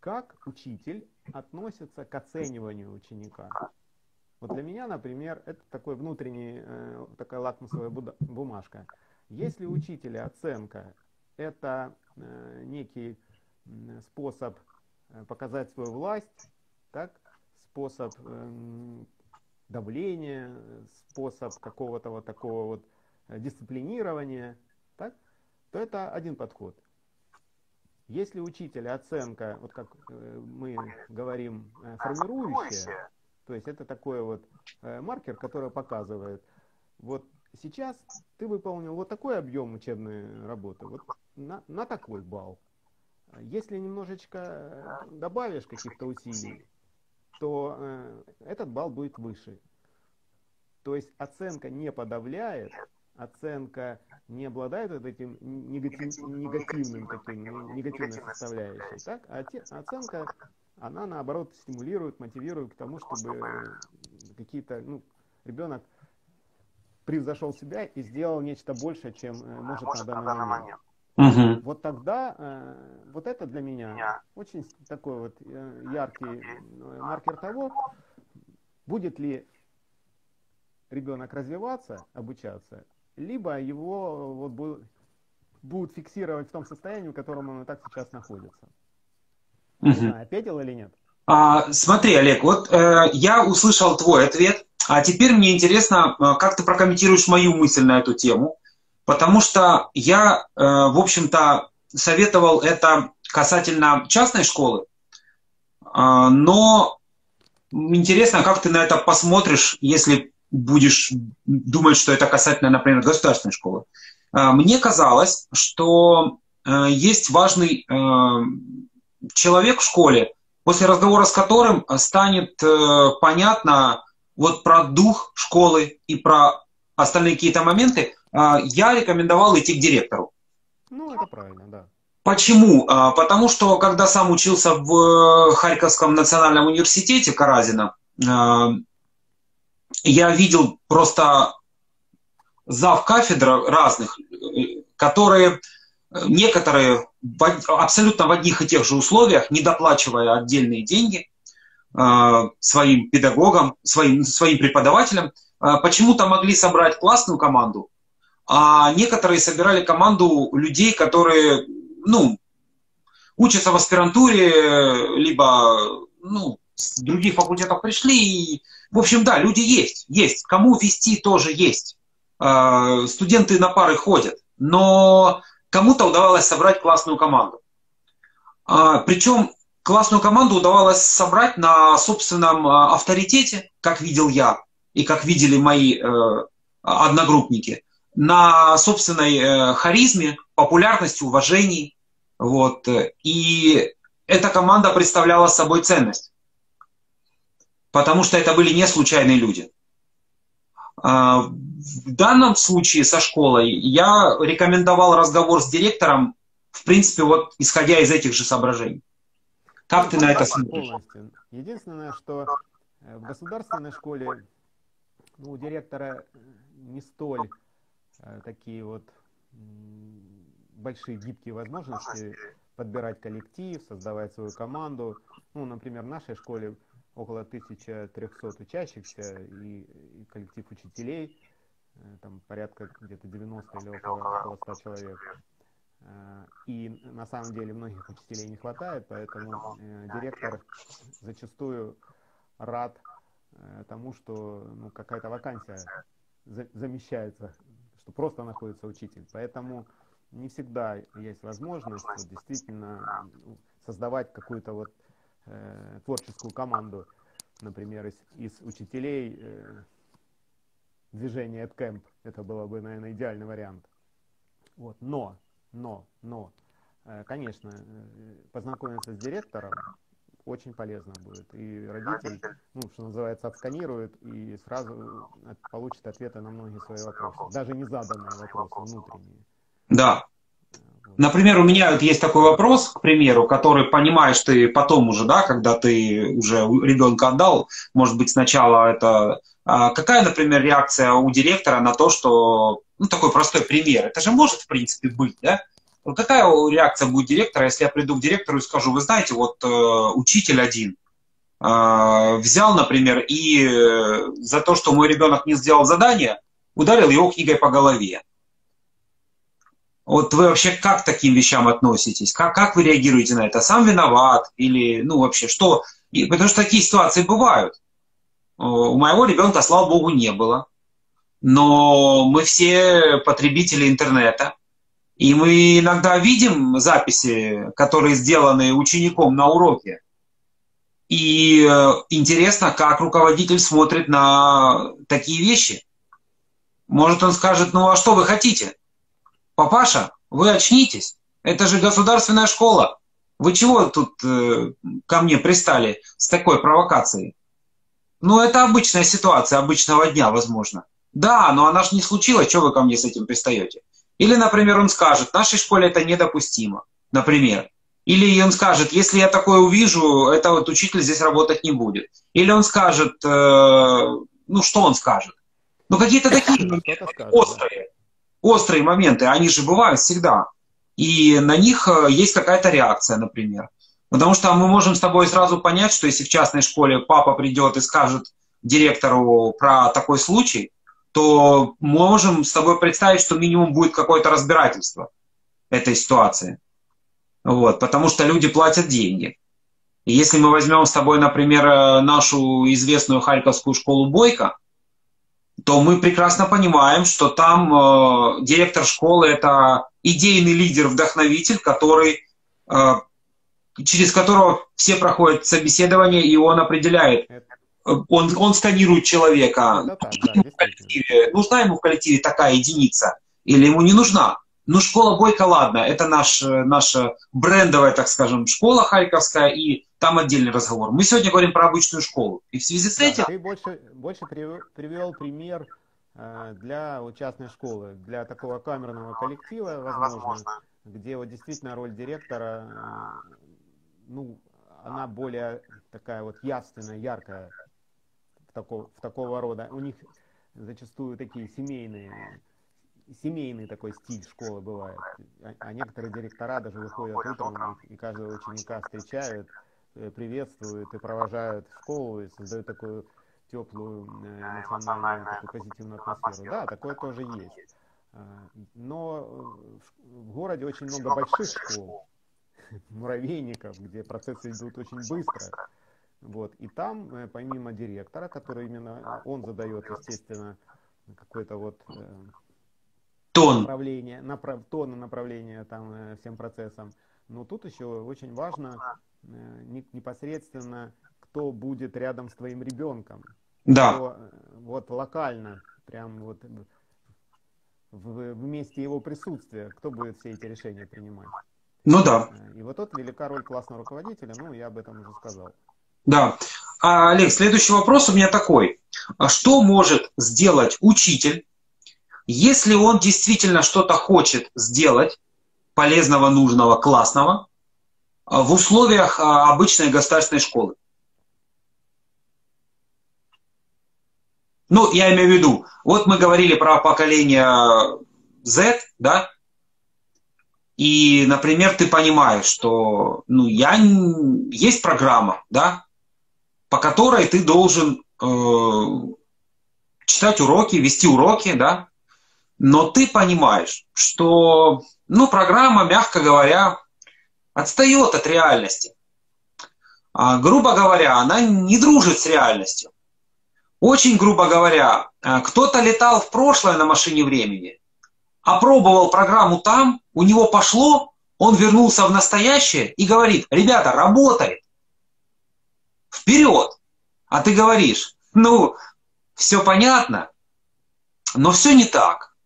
Как учитель относится к оцениванию ученика? Вот для меня, например, это такой внутренний, такая лакмусовая бумажка. Если у учителя оценка – это некий способ показать свою власть, так, способ давления, способ какого-то вот такого вот дисциплинирования, так, то это один подход. Если учителя оценка, вот как мы говорим, формирующая, то есть это такой вот маркер, который показывает, вот сейчас ты выполнил вот такой объем учебной работы, вот на такой балл. Если немножечко добавишь каких-то усилий, то этот балл будет выше. То есть оценка не подавляет, оценка не обладает вот этим негативной составляющей. Так? А оценка, она наоборот стимулирует, мотивирует к тому, чтобы какие-то, ну, ребенок превзошел себя и сделал нечто большее, чем может на данный момент. Угу. Вот тогда, вот это для меня очень такой вот яркий маркер того, будет ли ребенок развиваться, обучаться, либо его вот будут фиксировать в том состоянии, в котором он и так сейчас находится. Угу. Не знаю, ответил или нет? Смотри, Олег, вот я услышал твой ответ, а теперь мне интересно, как ты прокомментируешь мою мысль на эту тему. Потому что я, в общем-то, советовал это касательно частной школы, но интересно, как ты на это посмотришь, если будешь думать, что это касательно, например, государственной школы. Мне казалось, что есть важный человек в школе, после разговора с которым станет понятно вот про дух школы и про остальные какие-то моменты. Я рекомендовал идти к директору. Ну, это правильно, да. Почему? Потому что, когда сам учился в Харьковском национальном университете Каразина, я видел просто завкафедр разных, которые некоторые абсолютно в одних и тех же условиях, недоплачивая отдельные деньги своим педагогам, своим преподавателям, почему-то могли собрать классную команду, а некоторые собирали команду людей, которые, ну, учатся в аспирантуре, либо, ну, с других факультетов пришли. И, в общем, да, люди есть. Кому вести тоже есть. Студенты на пары ходят. Но кому-то удавалось собрать классную команду. Причем классную команду удавалось собрать на собственном авторитете, как видел я и как видели мои одногруппники, на собственной харизме, популярности, уважении. Вот. И эта команда представляла собой ценность. Потому что это были не случайные люди. В данном случае со школой я рекомендовал разговор с директором, в принципе, вот исходя из этих же соображений. Как ты на это смотришь? Единственное, что в государственной школе у директора не столь такие вот большие гибкие возможности подбирать коллектив, создавать свою команду. Ну, например, в нашей школе около 1300 учащихся и коллектив учителей, там порядка где-то 90 или около 100 человек. И на самом деле многих учителей не хватает, поэтому директор зачастую рад тому, что ну, какая-то вакансия замещается, что просто находится учитель. Поэтому не всегда есть возможность вот, действительно создавать какую-то вот творческую команду, например, из учителей движения EdCamp. Это было бы, наверное, идеальный вариант. Вот. Но, конечно, познакомиться с директором очень полезно будет. И родитель, ну, что называется, отсканирует и сразу получит ответы на многие свои вопросы. Даже не заданные вопросы, внутренние. Да. Например, у меня вот есть такой вопрос, к примеру, который понимаешь ты потом уже, да, когда ты уже ребенка отдал, может быть, сначала это... Какая, например, реакция у директора на то, что... Ну, такой простой пример. Это же может, в принципе, быть, да? Какая реакция будет директора, если я приду к директору и скажу, вы знаете, вот учитель один взял, например, и за то, что мой ребенок не сделал задание, ударил его книгой по голове. Вот вы вообще как к таким вещам относитесь? Как вы реагируете на это? Сам виноват? Или, ну, вообще, что? И, потому что такие ситуации бывают. У моего ребенка, слава богу, не было. Но мы все потребители интернета. И мы иногда видим записи, которые сделаны учеником на уроке. И интересно, как руководитель смотрит на такие вещи. Может, он скажет, ну, а что вы хотите? Папаша, вы очнитесь, это же государственная школа. Вы чего тут ко мне пристали с такой провокацией? Ну, это обычная ситуация, обычного дня, возможно. Да, но она же не случилась, что вы ко мне с этим пристаете? Или, например, он скажет, в нашей школе это недопустимо, например. Или он скажет, если я такое увижу, это вот учитель здесь работать не будет. Или он скажет, ну, что он скажет? Ну, какие-то такие моменты, острые моменты, они же бывают всегда. И на них есть какая-то реакция, например. Потому что мы можем с тобой сразу понять, что если в частной школе папа придет и скажет директору про такой случай, то можем с тобой представить, что минимум будет какое-то разбирательство этой ситуации. Вот, потому что люди платят деньги. И если мы возьмем с тобой, например, нашу известную харьковскую школу «Бойко», то мы прекрасно понимаем, что там директор школы – это идейный лидер, вдохновитель, который, через которого все проходят собеседование, и он определяет, он сканирует человека, нужна ему в коллективе такая единица, или ему не нужна. Ну, школа Бойко, ладно, это наша брендовая, так скажем, школа харьковская, и там отдельный разговор. Мы сегодня говорим про обычную школу. И в связи с этим... Ты больше привел пример для частной школы, для такого камерного коллектива, возможно, где вот действительно роль директора, ну, она более такая вот явственная, яркая, в такого рода. У них зачастую такие семейный такой стиль школы бывает. А некоторые директора даже выходят утром и каждого ученика встречают, приветствуют и провожают в школу, и создают такую теплую, эмоциональную, такую позитивную атмосферу. Да, такое тоже есть. Но в городе очень много больших школ, муравейников, где процессы идут очень быстро. Вот. И там, помимо директора, который именно он задает, естественно, какой-то вот... тон и направление там всем процессам. Но тут еще очень важно непосредственно, кто будет рядом с твоим ребенком. Да. Кто, вот локально, прям вот в месте его присутствия, кто будет все эти решения принимать. Ну да. И вот тут велика роль классного руководителя, ну я об этом уже сказал. Да. А, Олег, следующий вопрос у меня такой. Что может сделать учитель, если он действительно что-то хочет сделать, полезного, нужного, классного, в условиях обычной государственной школы? Ну, я имею в виду, вот мы говорили про поколение Z, да? И, например, ты понимаешь, что ну, есть программа, да, по которой ты должен читать уроки, вести уроки, да? Но ты понимаешь, что ну, программа, мягко говоря, отстает от реальности. А, грубо говоря, она не дружит с реальностью. Очень грубо говоря, кто-то летал в прошлое на машине времени, опробовал программу там, у него пошло, он вернулся в настоящее и говорит: ребята, работает, вперед. А ты говоришь: ну, все понятно, но все не так.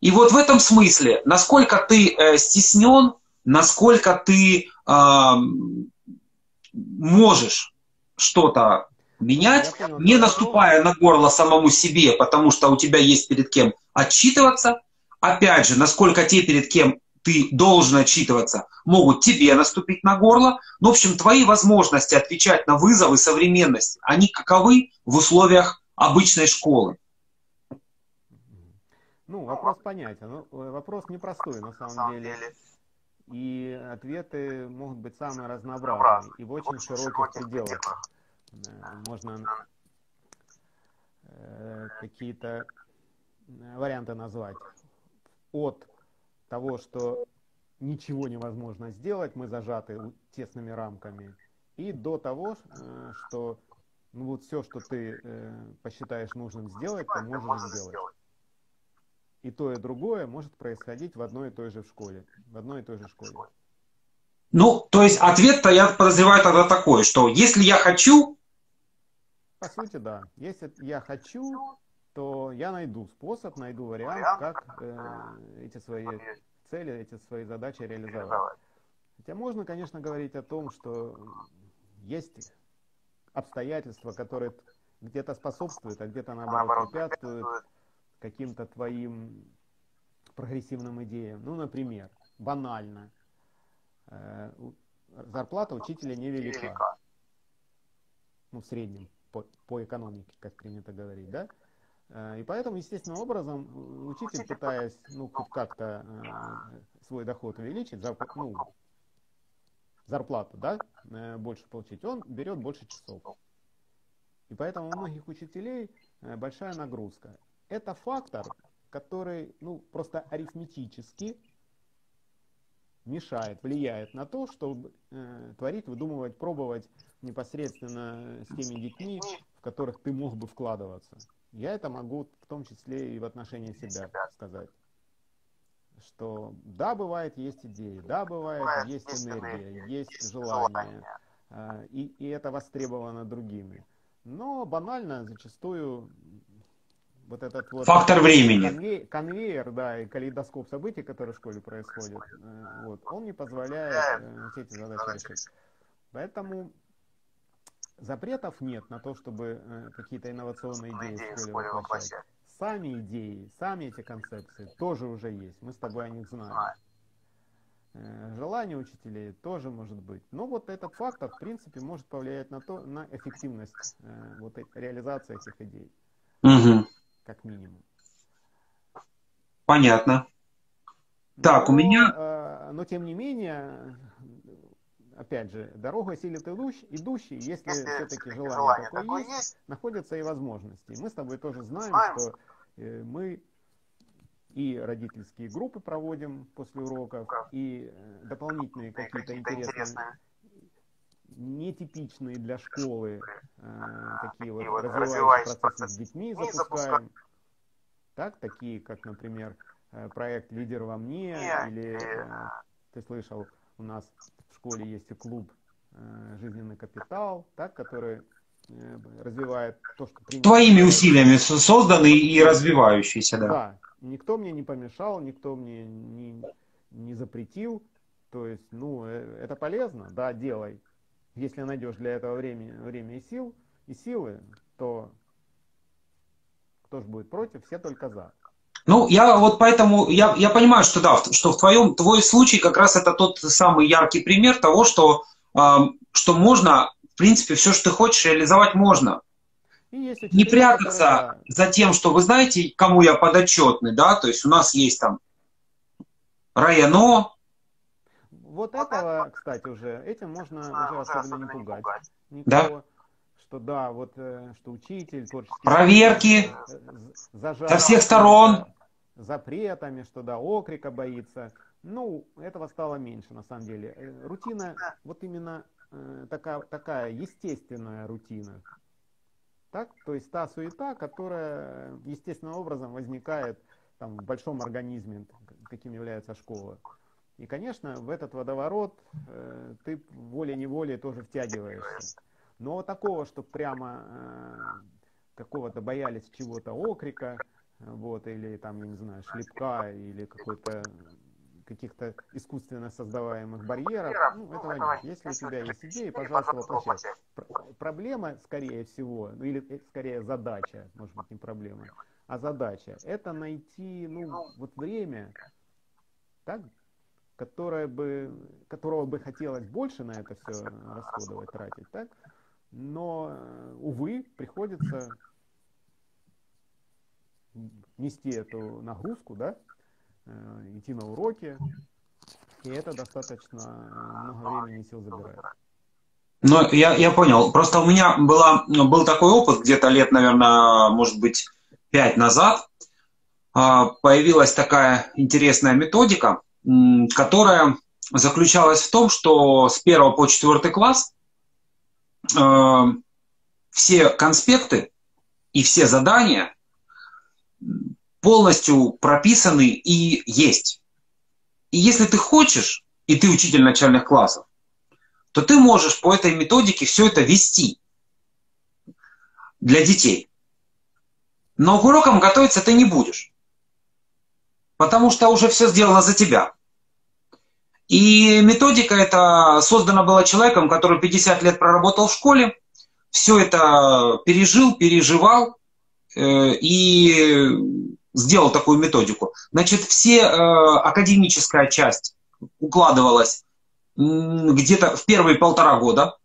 И вот в этом смысле, насколько ты стеснен, насколько ты можешь что-то менять, не наступая на горло самому себе, потому что у тебя есть перед кем отчитываться. Опять же, насколько те, перед кем ты должен отчитываться, могут тебе наступить на горло. В общем, твои возможности отвечать на вызовы современности, они каковы в условиях обычной школы? Ну, вопрос понятен. Вопрос непростой на самом деле. И ответы могут быть самые разнообразные и в очень широких пределах. Можно какие-то варианты назвать. От того, что ничего невозможно сделать, мы зажаты тесными рамками, и до того, что ну, вот все, что ты посчитаешь нужным сделать, ты можешь сделать. И то, и другое может происходить в одной и той же школе. Ну, то есть ответ-то, я подозреваю, тогда такой, что если я хочу... По сути, да. Если я хочу, то я найду способ, найду вариант, как эти свои цели, эти свои задачи реализовать. Хотя можно, конечно, говорить о том, что есть обстоятельства, которые где-то способствуют, а где-то, наоборот, препятствуют каким-то твоим прогрессивным идеям. Ну, например, банально. Зарплата учителя невелика. Ну, в среднем, по экономике, как принято говорить, да? И поэтому, естественным образом, учитель, пытаясь, ну, как-то свой доход увеличить, зарплату, да, больше получить, он берет больше часов. И поэтому у многих учителей большая нагрузка. Это фактор, который ну, просто арифметически мешает, влияет на то, чтобы творить, выдумывать, пробовать непосредственно с теми детьми, в которых ты мог бы вкладываться. Я это могу в том числе и в отношении себя сказать. Что да, бывает, есть идеи, да, бывает, есть энергия, есть желание. И это востребовано другими. Но банально зачастую... вот этот вот фактор времени. Конвейер, да, и калейдоскоп событий, которые в школе происходят, вот, он не позволяет все эти задачи решить. Поэтому запретов нет на то, чтобы какие-то инновационные идеи в школе воплощать. Сами идеи, сами эти концепции тоже уже есть. Мы с тобой о них знаем. Желание учителей тоже может быть. Но вот этот фактор, в принципе, может повлиять на то, на эффективность вот, реализации этих идей. Угу. Как минимум. Понятно. Так, но, у меня... Но, тем не менее, опять же, дорога силит идущий, если все-таки желание такое есть, находятся и возможности. И мы с тобой тоже знаем, что мы... И родительские группы проводим после уроков, и дополнительные какие-то интересные, нетипичные для школы такие вот развивающие процессы с детьми запускаем. Так, такие, как, например, проект «Лидер во мне», или ты слышал, у нас в школе есть и клуб «Жизненный капитал», так, который развивает то, что... Твоими усилиями созданный и развивающийся, да. Да. Никто мне не помешал, никто мне не запретил. То есть, ну, это полезно, да, делай. Если найдешь для этого время и силы, то кто же будет против, все только за. Ну, я вот поэтому, я понимаю, что да, что в твой случай как раз это тот самый яркий пример того, что можно, в принципе, все, что ты хочешь, реализовать можно. Не прятаться за тем, что вы знаете, кому я подотчетный, да, то есть у нас есть там районо. Вот этого, кстати, уже, этим можно уже особенно не пугать. Никого, да? Что да, вот, что учитель, творческий... Проверки со всех сторон. Запретами, что да, окрика боится. Ну, этого стало меньше, на самом деле. Рутина, вот именно такая естественная рутина. Так? То есть та суета, которая естественным образом возникает там, в большом организме, каким является школа. И, конечно, в этот водоворот ты волей-неволей тоже втягиваешься. Но такого, что прямо какого-то боялись чего-то окрика, вот, или там, я не знаю, шлепка, или каких-то искусственно создаваемых барьеров, ну, этого нет. Если у тебя есть идеи, пожалуйста, воплощай. Проблема, скорее всего, ну, или скорее задача, может быть, не проблема, а задача, это найти, ну, вот время, так, которого бы хотелось больше на это все расходовать, тратить, так, но, увы, приходится нести эту нагрузку, да, идти на уроки, и это достаточно много времени и сил забирает. Ну, я понял. Просто у меня был такой опыт, где-то лет, наверное, может быть, 5 назад появилась такая интересная методика, которая заключалась в том, что с 1 по 4 класс все конспекты и все задания полностью прописаны и есть. И если ты хочешь, и ты учитель начальных классов, то ты можешь по этой методике все это вести для детей. Но к урокам готовиться ты не будешь, потому что уже все сделано за тебя. И методика эта создана была человеком, который 50 лет проработал в школе, все это пережил, переживал и... сделал такую методику. Значит, академическая часть укладывалась где-то в первые 1,5 года,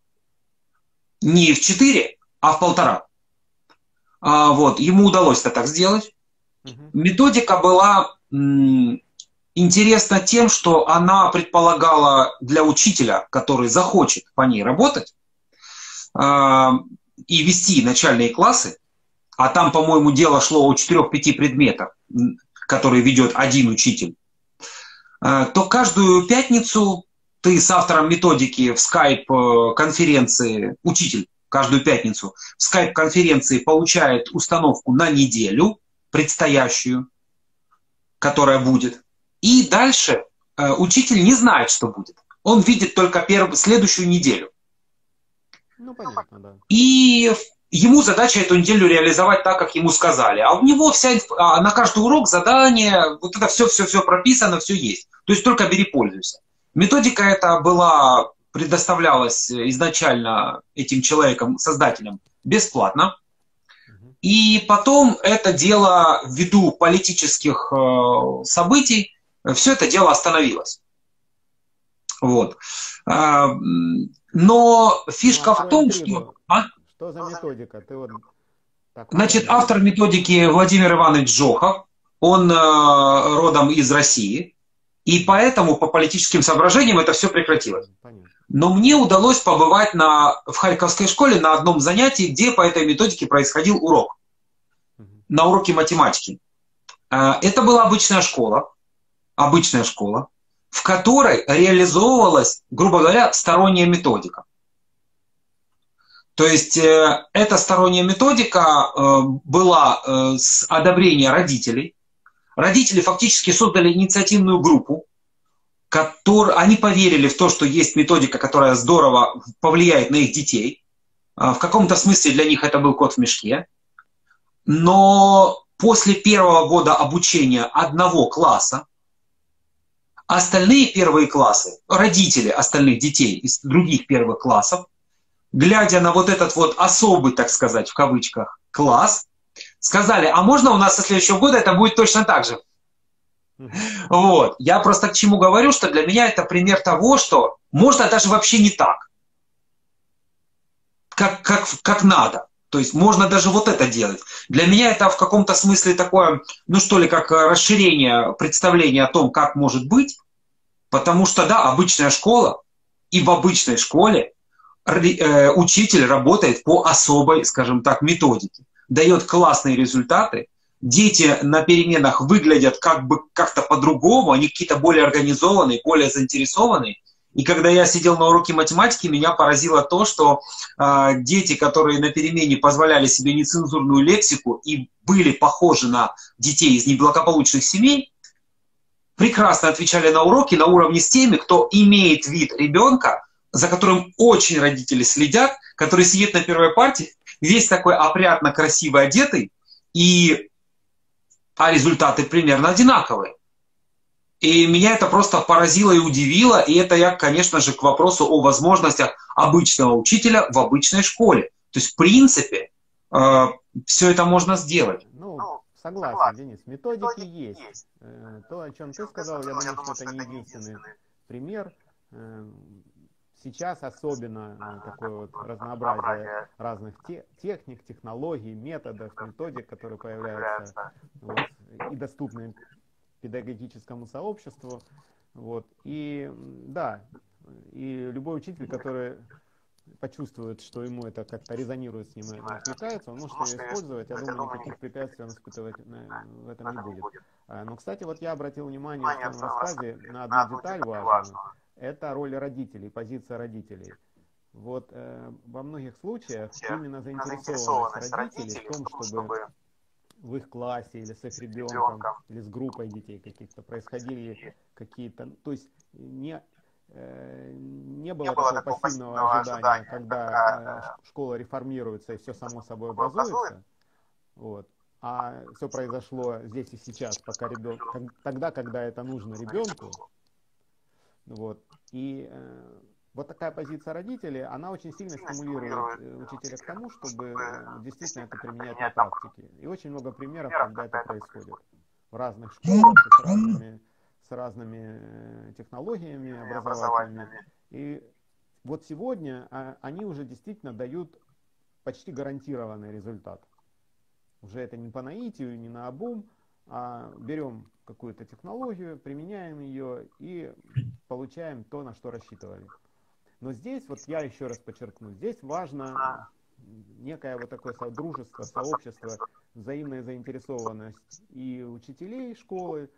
не в 4, а в 1,5. Вот, ему удалось это так сделать. Методика была интересна тем, что она предполагала для учителя, который захочет по ней работать и вести начальные классы, а там, по-моему, дело шло о 4-5 предметах, которые ведет один учитель, то каждую пятницу ты с автором методики в скайп-конференции, учитель каждую пятницу в скайп-конференции получает установку на неделю, предстоящую, которая будет. И дальше учитель не знает, что будет. Он видит только следующую неделю. Ну, понятно, да. И ему задача эту неделю реализовать так, как ему сказали. А у него вся на каждый урок задание, вот это все прописано, все есть. То есть только бери, пользуйся. Методика эта была, предоставлялась изначально этим человеком, создателем, бесплатно. И потом это дело, ввиду политических событий, все это дело остановилось. Вот. Но фишка в том, что... Что за методика? Ты вот такой... Значит, автор методики Владимир Иванович Жохов, он родом из России, и поэтому по политическим соображениям это все прекратилось. Но мне удалось побывать в Харьковской школе на одном занятии, где по этой методике происходил урок, на уроке математики. Это была обычная школа, в которой реализовывалась, грубо говоря, сторонняя методика. То есть эта сторонняя методика была с одобрения родителей. Родители фактически создали инициативную группу, они поверили в то, что есть методика, которая здорово повлияет на их детей. В каком-то смысле для них это был кот в мешке. Но после первого года обучения одного класса остальные первые классы, родители остальных детей из других первых классов, глядя на вот этот вот особый, так сказать, в кавычках, класс, сказали: а можно у нас со следующего года это будет точно так же? Вот. Я просто к чему говорю, что для меня это пример того, что можно даже вообще не так, как надо. То есть можно даже вот это делать. Для меня это в каком-то смысле такое, ну что ли, как расширение представления о том, как может быть. Потому что, да, обычная школа, и в обычной школе учитель работает по особой, скажем так, методике. Дает классные результаты. Дети на переменах выглядят как бы как-то по-другому, они какие-то более организованные, более заинтересованные. И когда я сидел на уроке математики, меня поразило то, что дети, которые на перемене позволяли себе нецензурную лексику и были похожи на детей из неблагополучных семей, прекрасно отвечали на уроки на уровне с теми, кто имеет вид ребенка, за которым очень родители следят, который сидит на первой парте, весь такой опрятно, красиво одетый, а результаты примерно одинаковые. И меня это просто поразило и удивило. И это я, конечно же, к вопросу о возможностях обычного учителя в обычной школе. То есть, в принципе, все это можно сделать. Ну, согласен, Денис. Методики есть. То, о чем ты сказал, я думаю, что это не единственный пример. Сейчас особенно такое вот разнообразие разных техник, технологий, методов, методик, которые появляются вот, и доступны педагогическому сообществу. Вот. И да, и любой учитель, который почувствует, что ему это как-то резонирует с ним и откликается, он может ее использовать. Я думаю, никаких препятствий он испытывать в этом не будет. Но, кстати, вот я обратил внимание в своем рассказе на одну деталь важную. Это роль родителей, позиция родителей. Вот во многих случаях именно заинтересованность родителей в том, чтобы в их классе или с их ребенком, или с группой детей каких-то происходили какие-то... То есть не было такого пассивного ожидания, когда школа реформируется и все само собой образуется. Вот. А все произошло здесь и сейчас, пока тогда, когда это нужно ребенку. Вот. И вот такая позиция родителей, она очень сильно стимулирует учителя к тому, чтобы действительно это применять на практике. И очень много примеров, когда это происходит. В разных школах, с разными технологиями образовательными. И вот сегодня они уже действительно дают почти гарантированный результат. Уже это не по наитию, не наобум, а берем какую-то технологию, применяем ее и получаем то, на что рассчитывали. Но здесь, вот я еще раз подчеркну, здесь важно некое вот такое содружество, сообщество, взаимная заинтересованность и учителей школы,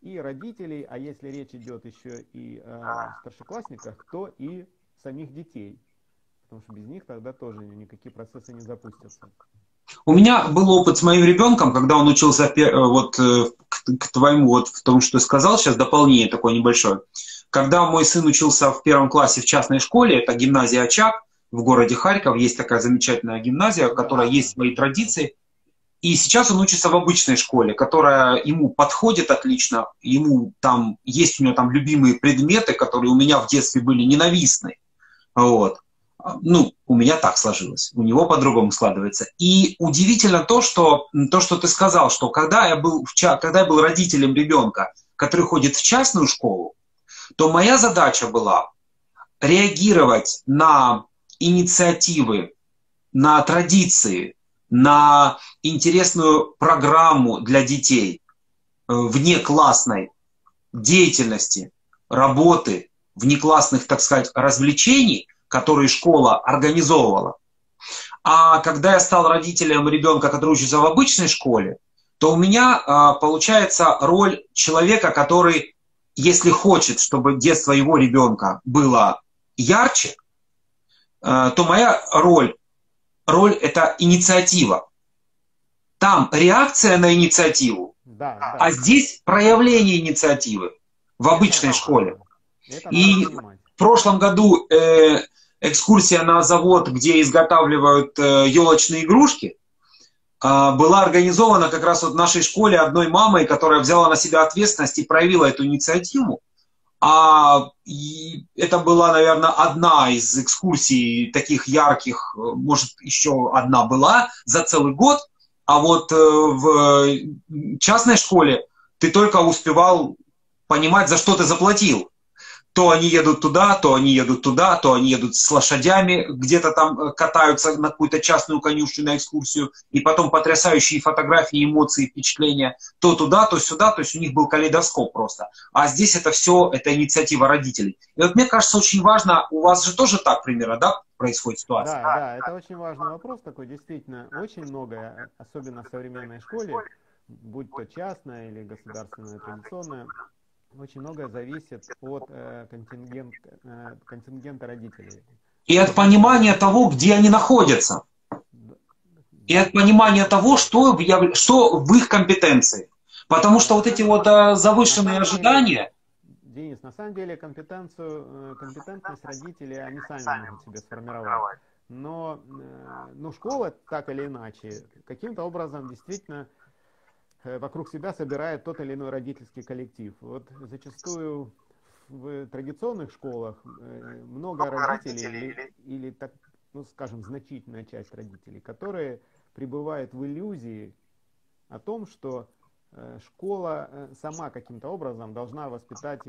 и родителей, а если речь идет еще и о старшеклассниках, то и самих детей, потому что без них тогда тоже никакие процессы не запустятся. У меня был опыт с моим ребенком, когда он учился вот к твоему, вот к тому, что ты сказал, сейчас дополнение такое небольшое. Когда мой сын учился в первом классе в частной школе, это гимназия Очаг в городе Харьков есть такая замечательная гимназия, у которой есть свои традиции. И сейчас он учится в обычной школе, которая ему подходит отлично. Ему там есть у него там любимые предметы, которые у меня в детстве были ненавистны. Вот. Ну, у меня так сложилось, у него по-другому складывается. И удивительно то, что ты сказал, что когда я был родителем ребенка, который ходит в частную школу, то моя задача была реагировать на инициативы, на традиции, на интересную программу для детей внеклассной деятельности, работы, внеклассных, так сказать, развлечений, которые школа организовывала. А когда я стал родителем ребенка, который учится в обычной школе, то у меня получается роль человека, который, если хочет, чтобы детство его ребенка было ярче, то моя роль – это инициатива. Там реакция на инициативу, да. А здесь проявление инициативы в обычной школе. И в прошлом году экскурсия на завод, где изготавливают елочные игрушки, была организована как раз вот в нашей школе одной мамой, которая взяла на себя ответственность и проявила эту инициативу. И это была, наверное, одна из экскурсий таких ярких, может, еще одна была за целый год. А вот в частной школе ты только успевал понимать, за что ты заплатил. То они едут туда, то они едут туда, то они едут с лошадями, где-то там катаются на какую-то частную конюшню, на экскурсию, и потом потрясающие фотографии, эмоции, впечатления, то туда, то сюда, то есть у них был калейдоскоп просто. А здесь это все, это инициатива родителей. И вот мне кажется, очень важно, у вас же тоже так примерно, да, происходит ситуация? Да, это очень важный вопрос такой, действительно, очень многое, особенно в современной школе, будь то частная или государственная, традиционная, очень многое зависит от контингента родителей. И от понимания того, где они находятся. И от понимания того, что в их компетенции. Потому что вот эти вот завышенные ожидания... Денис, на самом деле компетентность родителей они сами могут себе сформировать. Но школа, так или иначе, каким-то образом действительно... вокруг себя собирает тот или иной родительский коллектив. Вот зачастую в традиционных школах много родителей или так, ну, скажем, значительная часть родителей, которые пребывают в иллюзии о том, что школа сама каким-то образом должна воспитать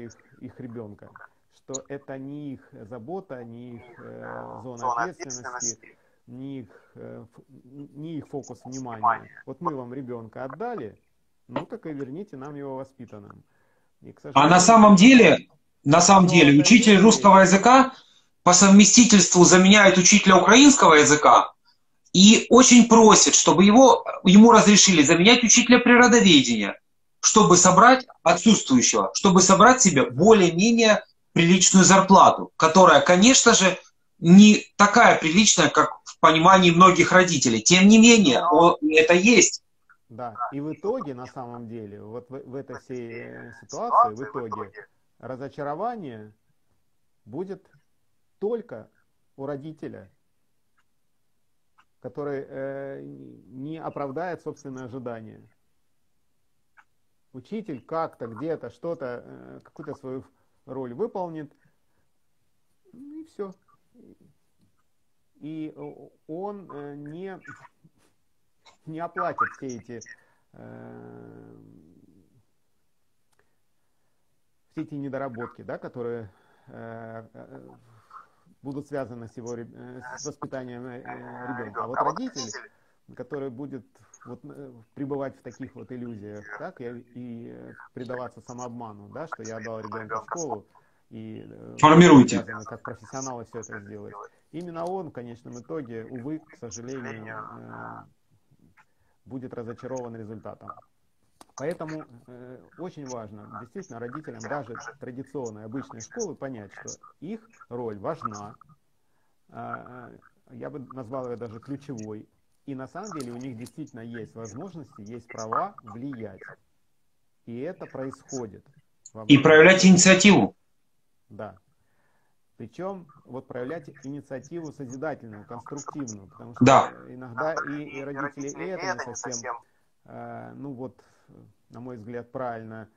их ребенка, что это не их забота, не их зона ответственности, не их фокус внимания. Вот мы вам ребенка отдали, ну так и верните нам его воспитанным. И, к сожалению, на самом деле, учитель русского языка по совместительству заменяет учителя украинского языка и очень просит, чтобы ему разрешили заменять учителя природоведения, чтобы собрать отсутствующего, чтобы собрать себе более-менее приличную зарплату, которая, конечно же, не такая приличная, как в понимании многих родителей. Тем не менее, это есть. Да, и в итоге, на самом деле, вот в этой всей ситуации, в итоге, разочарование будет только у родителя, который не оправдает собственные ожидания. Учитель как-то, где-то, что-то, какую-то свою роль выполнит, и все. И он не оплатит все эти недоработки, да, которые будут связаны с воспитанием ребенка. А вот родитель, который будет вот пребывать в таких вот иллюзиях, так, и предаваться самообману, да, что я отдал ребенка в школу, и формируйте, как профессионалы, все это сделать. Именно он в конечном итоге, увы, к сожалению, будет разочарован результатом. Поэтому очень важно действительно родителям даже традиционной обычной школы понять, что их роль важна, я бы назвал ее даже ключевой, и на самом деле у них действительно есть возможности, есть права влиять. И это происходит. И проявлять инициативу. Да. Причем вот проявлять инициативу созидательную, конструктивную, потому что иногда и родители и это не совсем, ну вот, на мой взгляд, правильно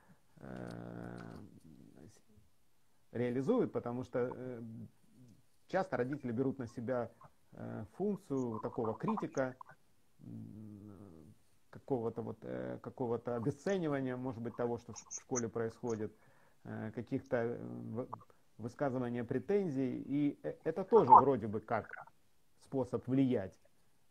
реализуют, потому что часто родители берут на себя функцию такого критика, какого-то вот, какого-то обесценивания, может быть, того, что в школе происходит, каких-то высказывания претензий, и это тоже вроде бы как способ влиять,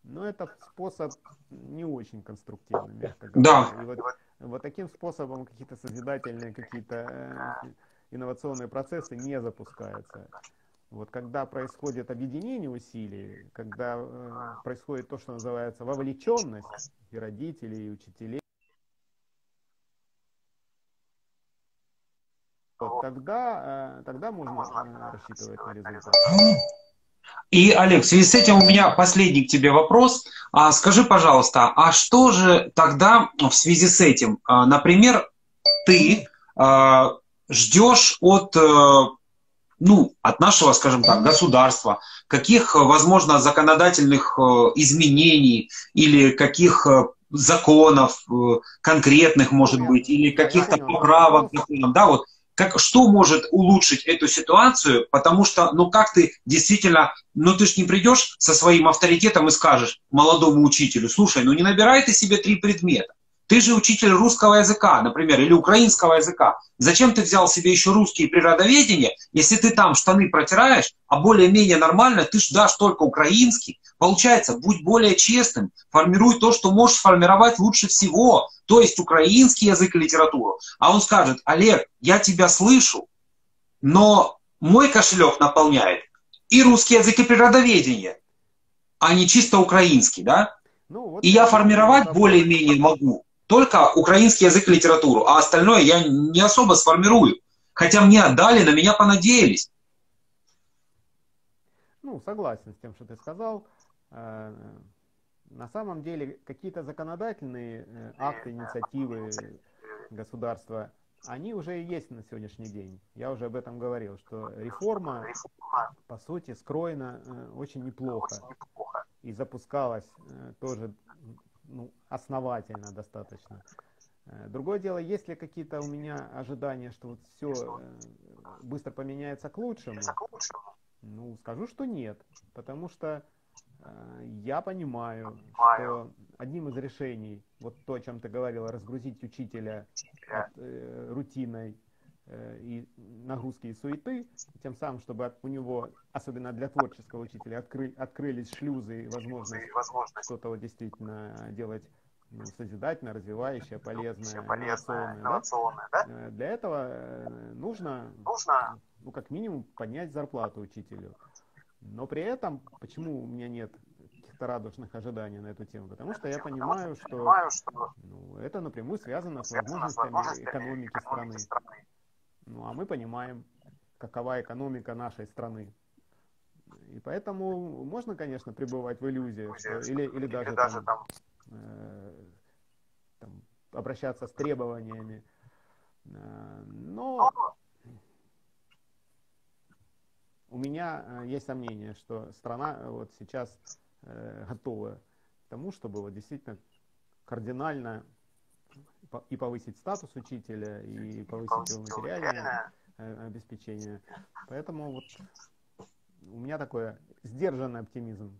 но это способ не очень конструктивный, мягко говоря. Да. И вот таким способом какие-то созидательные, какие-то инновационные процессы не запускаются. Вот когда происходит объединение усилий, когда происходит то, что называется вовлеченность и родителей, и учителей, вот тогда можно рассчитывать на результат. И, Олег, в связи с этим у меня последний к тебе вопрос. Скажи, пожалуйста, а что же тогда в связи с этим? Например, ты ждешь от нашего, скажем так, государства, каких, возможно, законодательных изменений или каких законов конкретных, может быть, или каких-то поправок, да, вот, что может улучшить эту ситуацию, потому что, как ты действительно, ты ж не придешь со своим авторитетом и скажешь молодому учителю: слушай, не набирай ты себе 3 предмета. Ты же учитель русского языка, например, или украинского языка. Зачем ты взял себе еще русские природоведения, если ты там штаны протираешь, а более-менее нормально ты ж дашь только украинский? Получается, будь более честным, формируй то, что можешь формировать лучше всего, то есть украинский язык и литературу. А он скажет: Олег, я тебя слышу, но мой кошелек наполняет и русский язык, и природоведение, а не чисто украинский, да? И я формировать более-менее могу только украинский язык и литературу, а остальное я не особо сформирую. Хотя мне отдали, на меня понадеялись. Согласен с тем, что ты сказал. На самом деле, какие-то законодательные акты, инициативы государства, они уже и есть на сегодняшний день. Я уже об этом говорил, что реформа, по сути, скроена очень неплохо. И запускалась тоже основательно достаточно. Другое дело, есть ли какие-то у меня ожидания, что вот все быстро поменяется к лучшему? Скажу, что нет. Потому что я понимаю, что одним из решений, вот то, о чем ты говорила, разгрузить учителя от рутиной и нагрузки и суеты, тем самым, чтобы у него, особенно для творческого учителя, открылись шлюзы и возможность что-то вот действительно делать созидательно, развивающее, полезное, инновационное. Да? Для этого нужно как минимум поднять зарплату учителю. Но при этом, почему у меня нет каких-то радужных ожиданий на эту тему? Потому что я понимаю, что это напрямую связано с возможностями экономики страны. А мы понимаем, какова экономика нашей страны. И поэтому можно, конечно, пребывать в иллюзиях, или даже обращаться с требованиями. Но у меня есть сомнение, что страна вот сейчас готова к тому, чтобы вот действительно кардинально и повысить статус учителя, и повысить его материальное обеспечение. Поэтому вот у меня такой сдержанный оптимизм.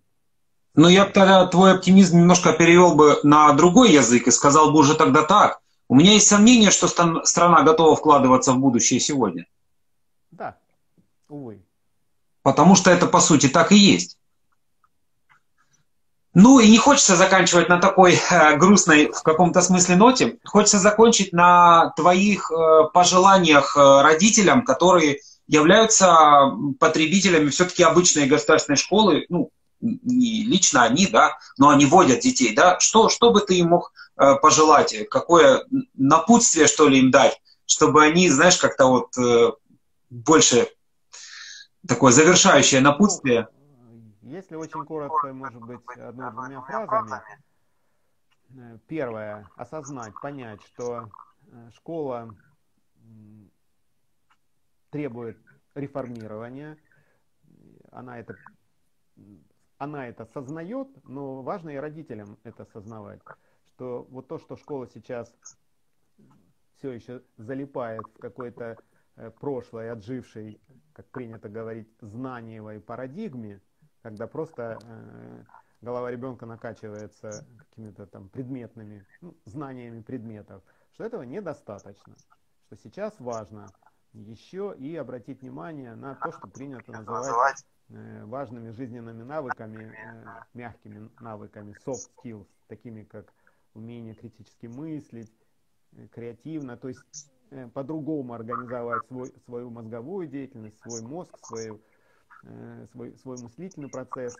Я бы тогда твой оптимизм немножко перевел бы на другой язык и сказал бы уже тогда так: у меня есть сомнение, что страна готова вкладываться в будущее сегодня. Да, увы. Потому что это, по сути, так и есть. И не хочется заканчивать на такой грустной в каком-то смысле ноте. Хочется закончить на твоих пожеланиях родителям, которые являются потребителями все-таки обычной государственной школы. Не лично они, да, но они водят детей, да. Что бы ты им мог пожелать? Какое напутствие, что ли, им дать? Чтобы они, знаешь, как-то вот больше такое завершающее напутствие. Если очень коротко, может быть, одной-двумя фразами. Первое. Осознать, понять, что школа требует реформирования, она это осознает, но важно и родителям это осознавать, что вот то, что школа сейчас все еще залипает в какой-то прошлой, отжившей, как принято говорить, знаниевой парадигме, когда просто голова ребенка накачивается какими-то там предметными, знаниями предметов, что этого недостаточно, что сейчас важно еще и обратить внимание на то, что принято называть важными жизненными навыками, мягкими навыками, soft skills, такими как умение критически мыслить, креативно, то есть по-другому организовать свою мозговую деятельность, свой мозг, свой мыслительный процесс,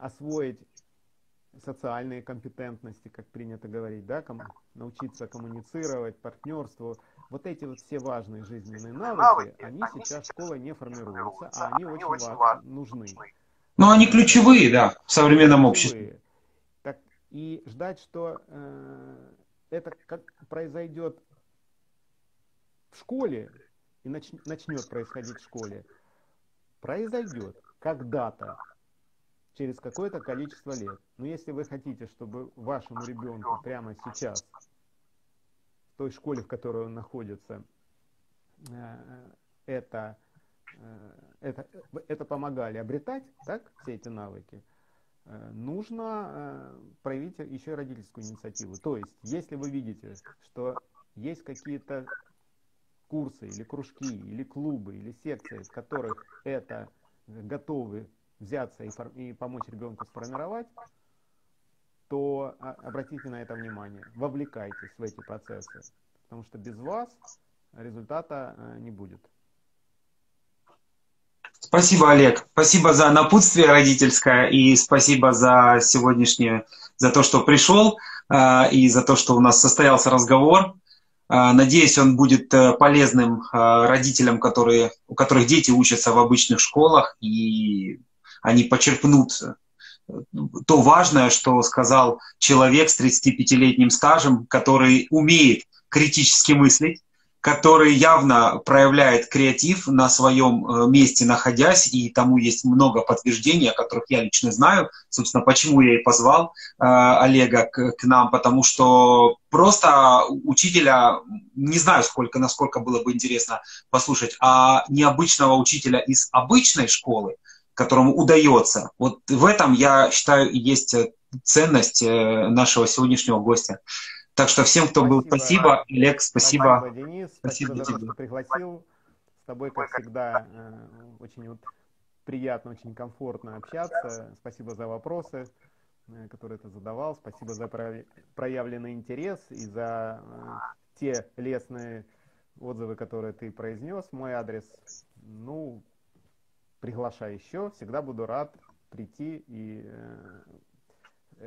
освоить социальные компетентности, как принято говорить, да, научиться коммуницировать, партнерству. Вот эти вот все важные жизненные навыки, они сейчас в школе не формируются, а они очень нужны. Но они ключевые, да, в современном обществе. Так, и ждать, что это как произойдет в школе, и начнет происходить в школе, произойдет когда-то, через какое-то количество лет. Но если вы хотите, чтобы вашему ребенку прямо сейчас, в той школе, в которой он находится, это помогали обретать, так, все эти навыки, нужно проявить еще и родительскую инициативу. То есть, если вы видите, что есть какие-то курсы, или кружки, или клубы, или секции, в которых это готовы взяться и помочь ребенку сформировать, то обратите на это внимание, вовлекайтесь в эти процессы, потому что без вас результата не будет. Спасибо, Олег. Спасибо за напутствие родительское и спасибо за сегодняшнее, за то, что пришел и за то, что у нас состоялся разговор. Надеюсь, он будет полезным родителям, у которых дети учатся в обычных школах, и они почерпнут то важное, что сказал человек с 35-летним стажем, который умеет критически мыслить, который явно проявляет креатив на своем месте находясь, и тому есть много подтверждений, о которых я лично знаю. Собственно, почему я и позвал Олега к нам, потому что просто учителя, не знаю, насколько было бы интересно послушать, а необычного учителя из обычной школы, которому удается. Вот в этом, я считаю, и есть ценность нашего сегодняшнего гостя. Так что всем, кто был, спасибо. Олег, спасибо. Спасибо, Денис. Спасибо за то, что пригласил. С тобой, как всегда, очень приятно, очень комфортно общаться. Спасибо за вопросы, которые ты задавал. Спасибо за проявленный интерес и за те лестные отзывы, которые ты произнес. Мой адрес, ну, приглашай еще. Всегда буду рад прийти. И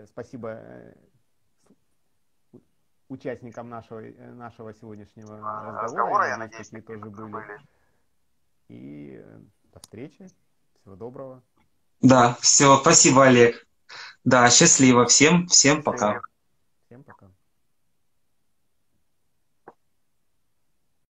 спасибо участникам нашего сегодняшнего разговора. Я надеюсь, они тоже были. И до встречи. Всего доброго. Да, все. Спасибо, Олег. Да, счастливо. Всем пока. Всем пока.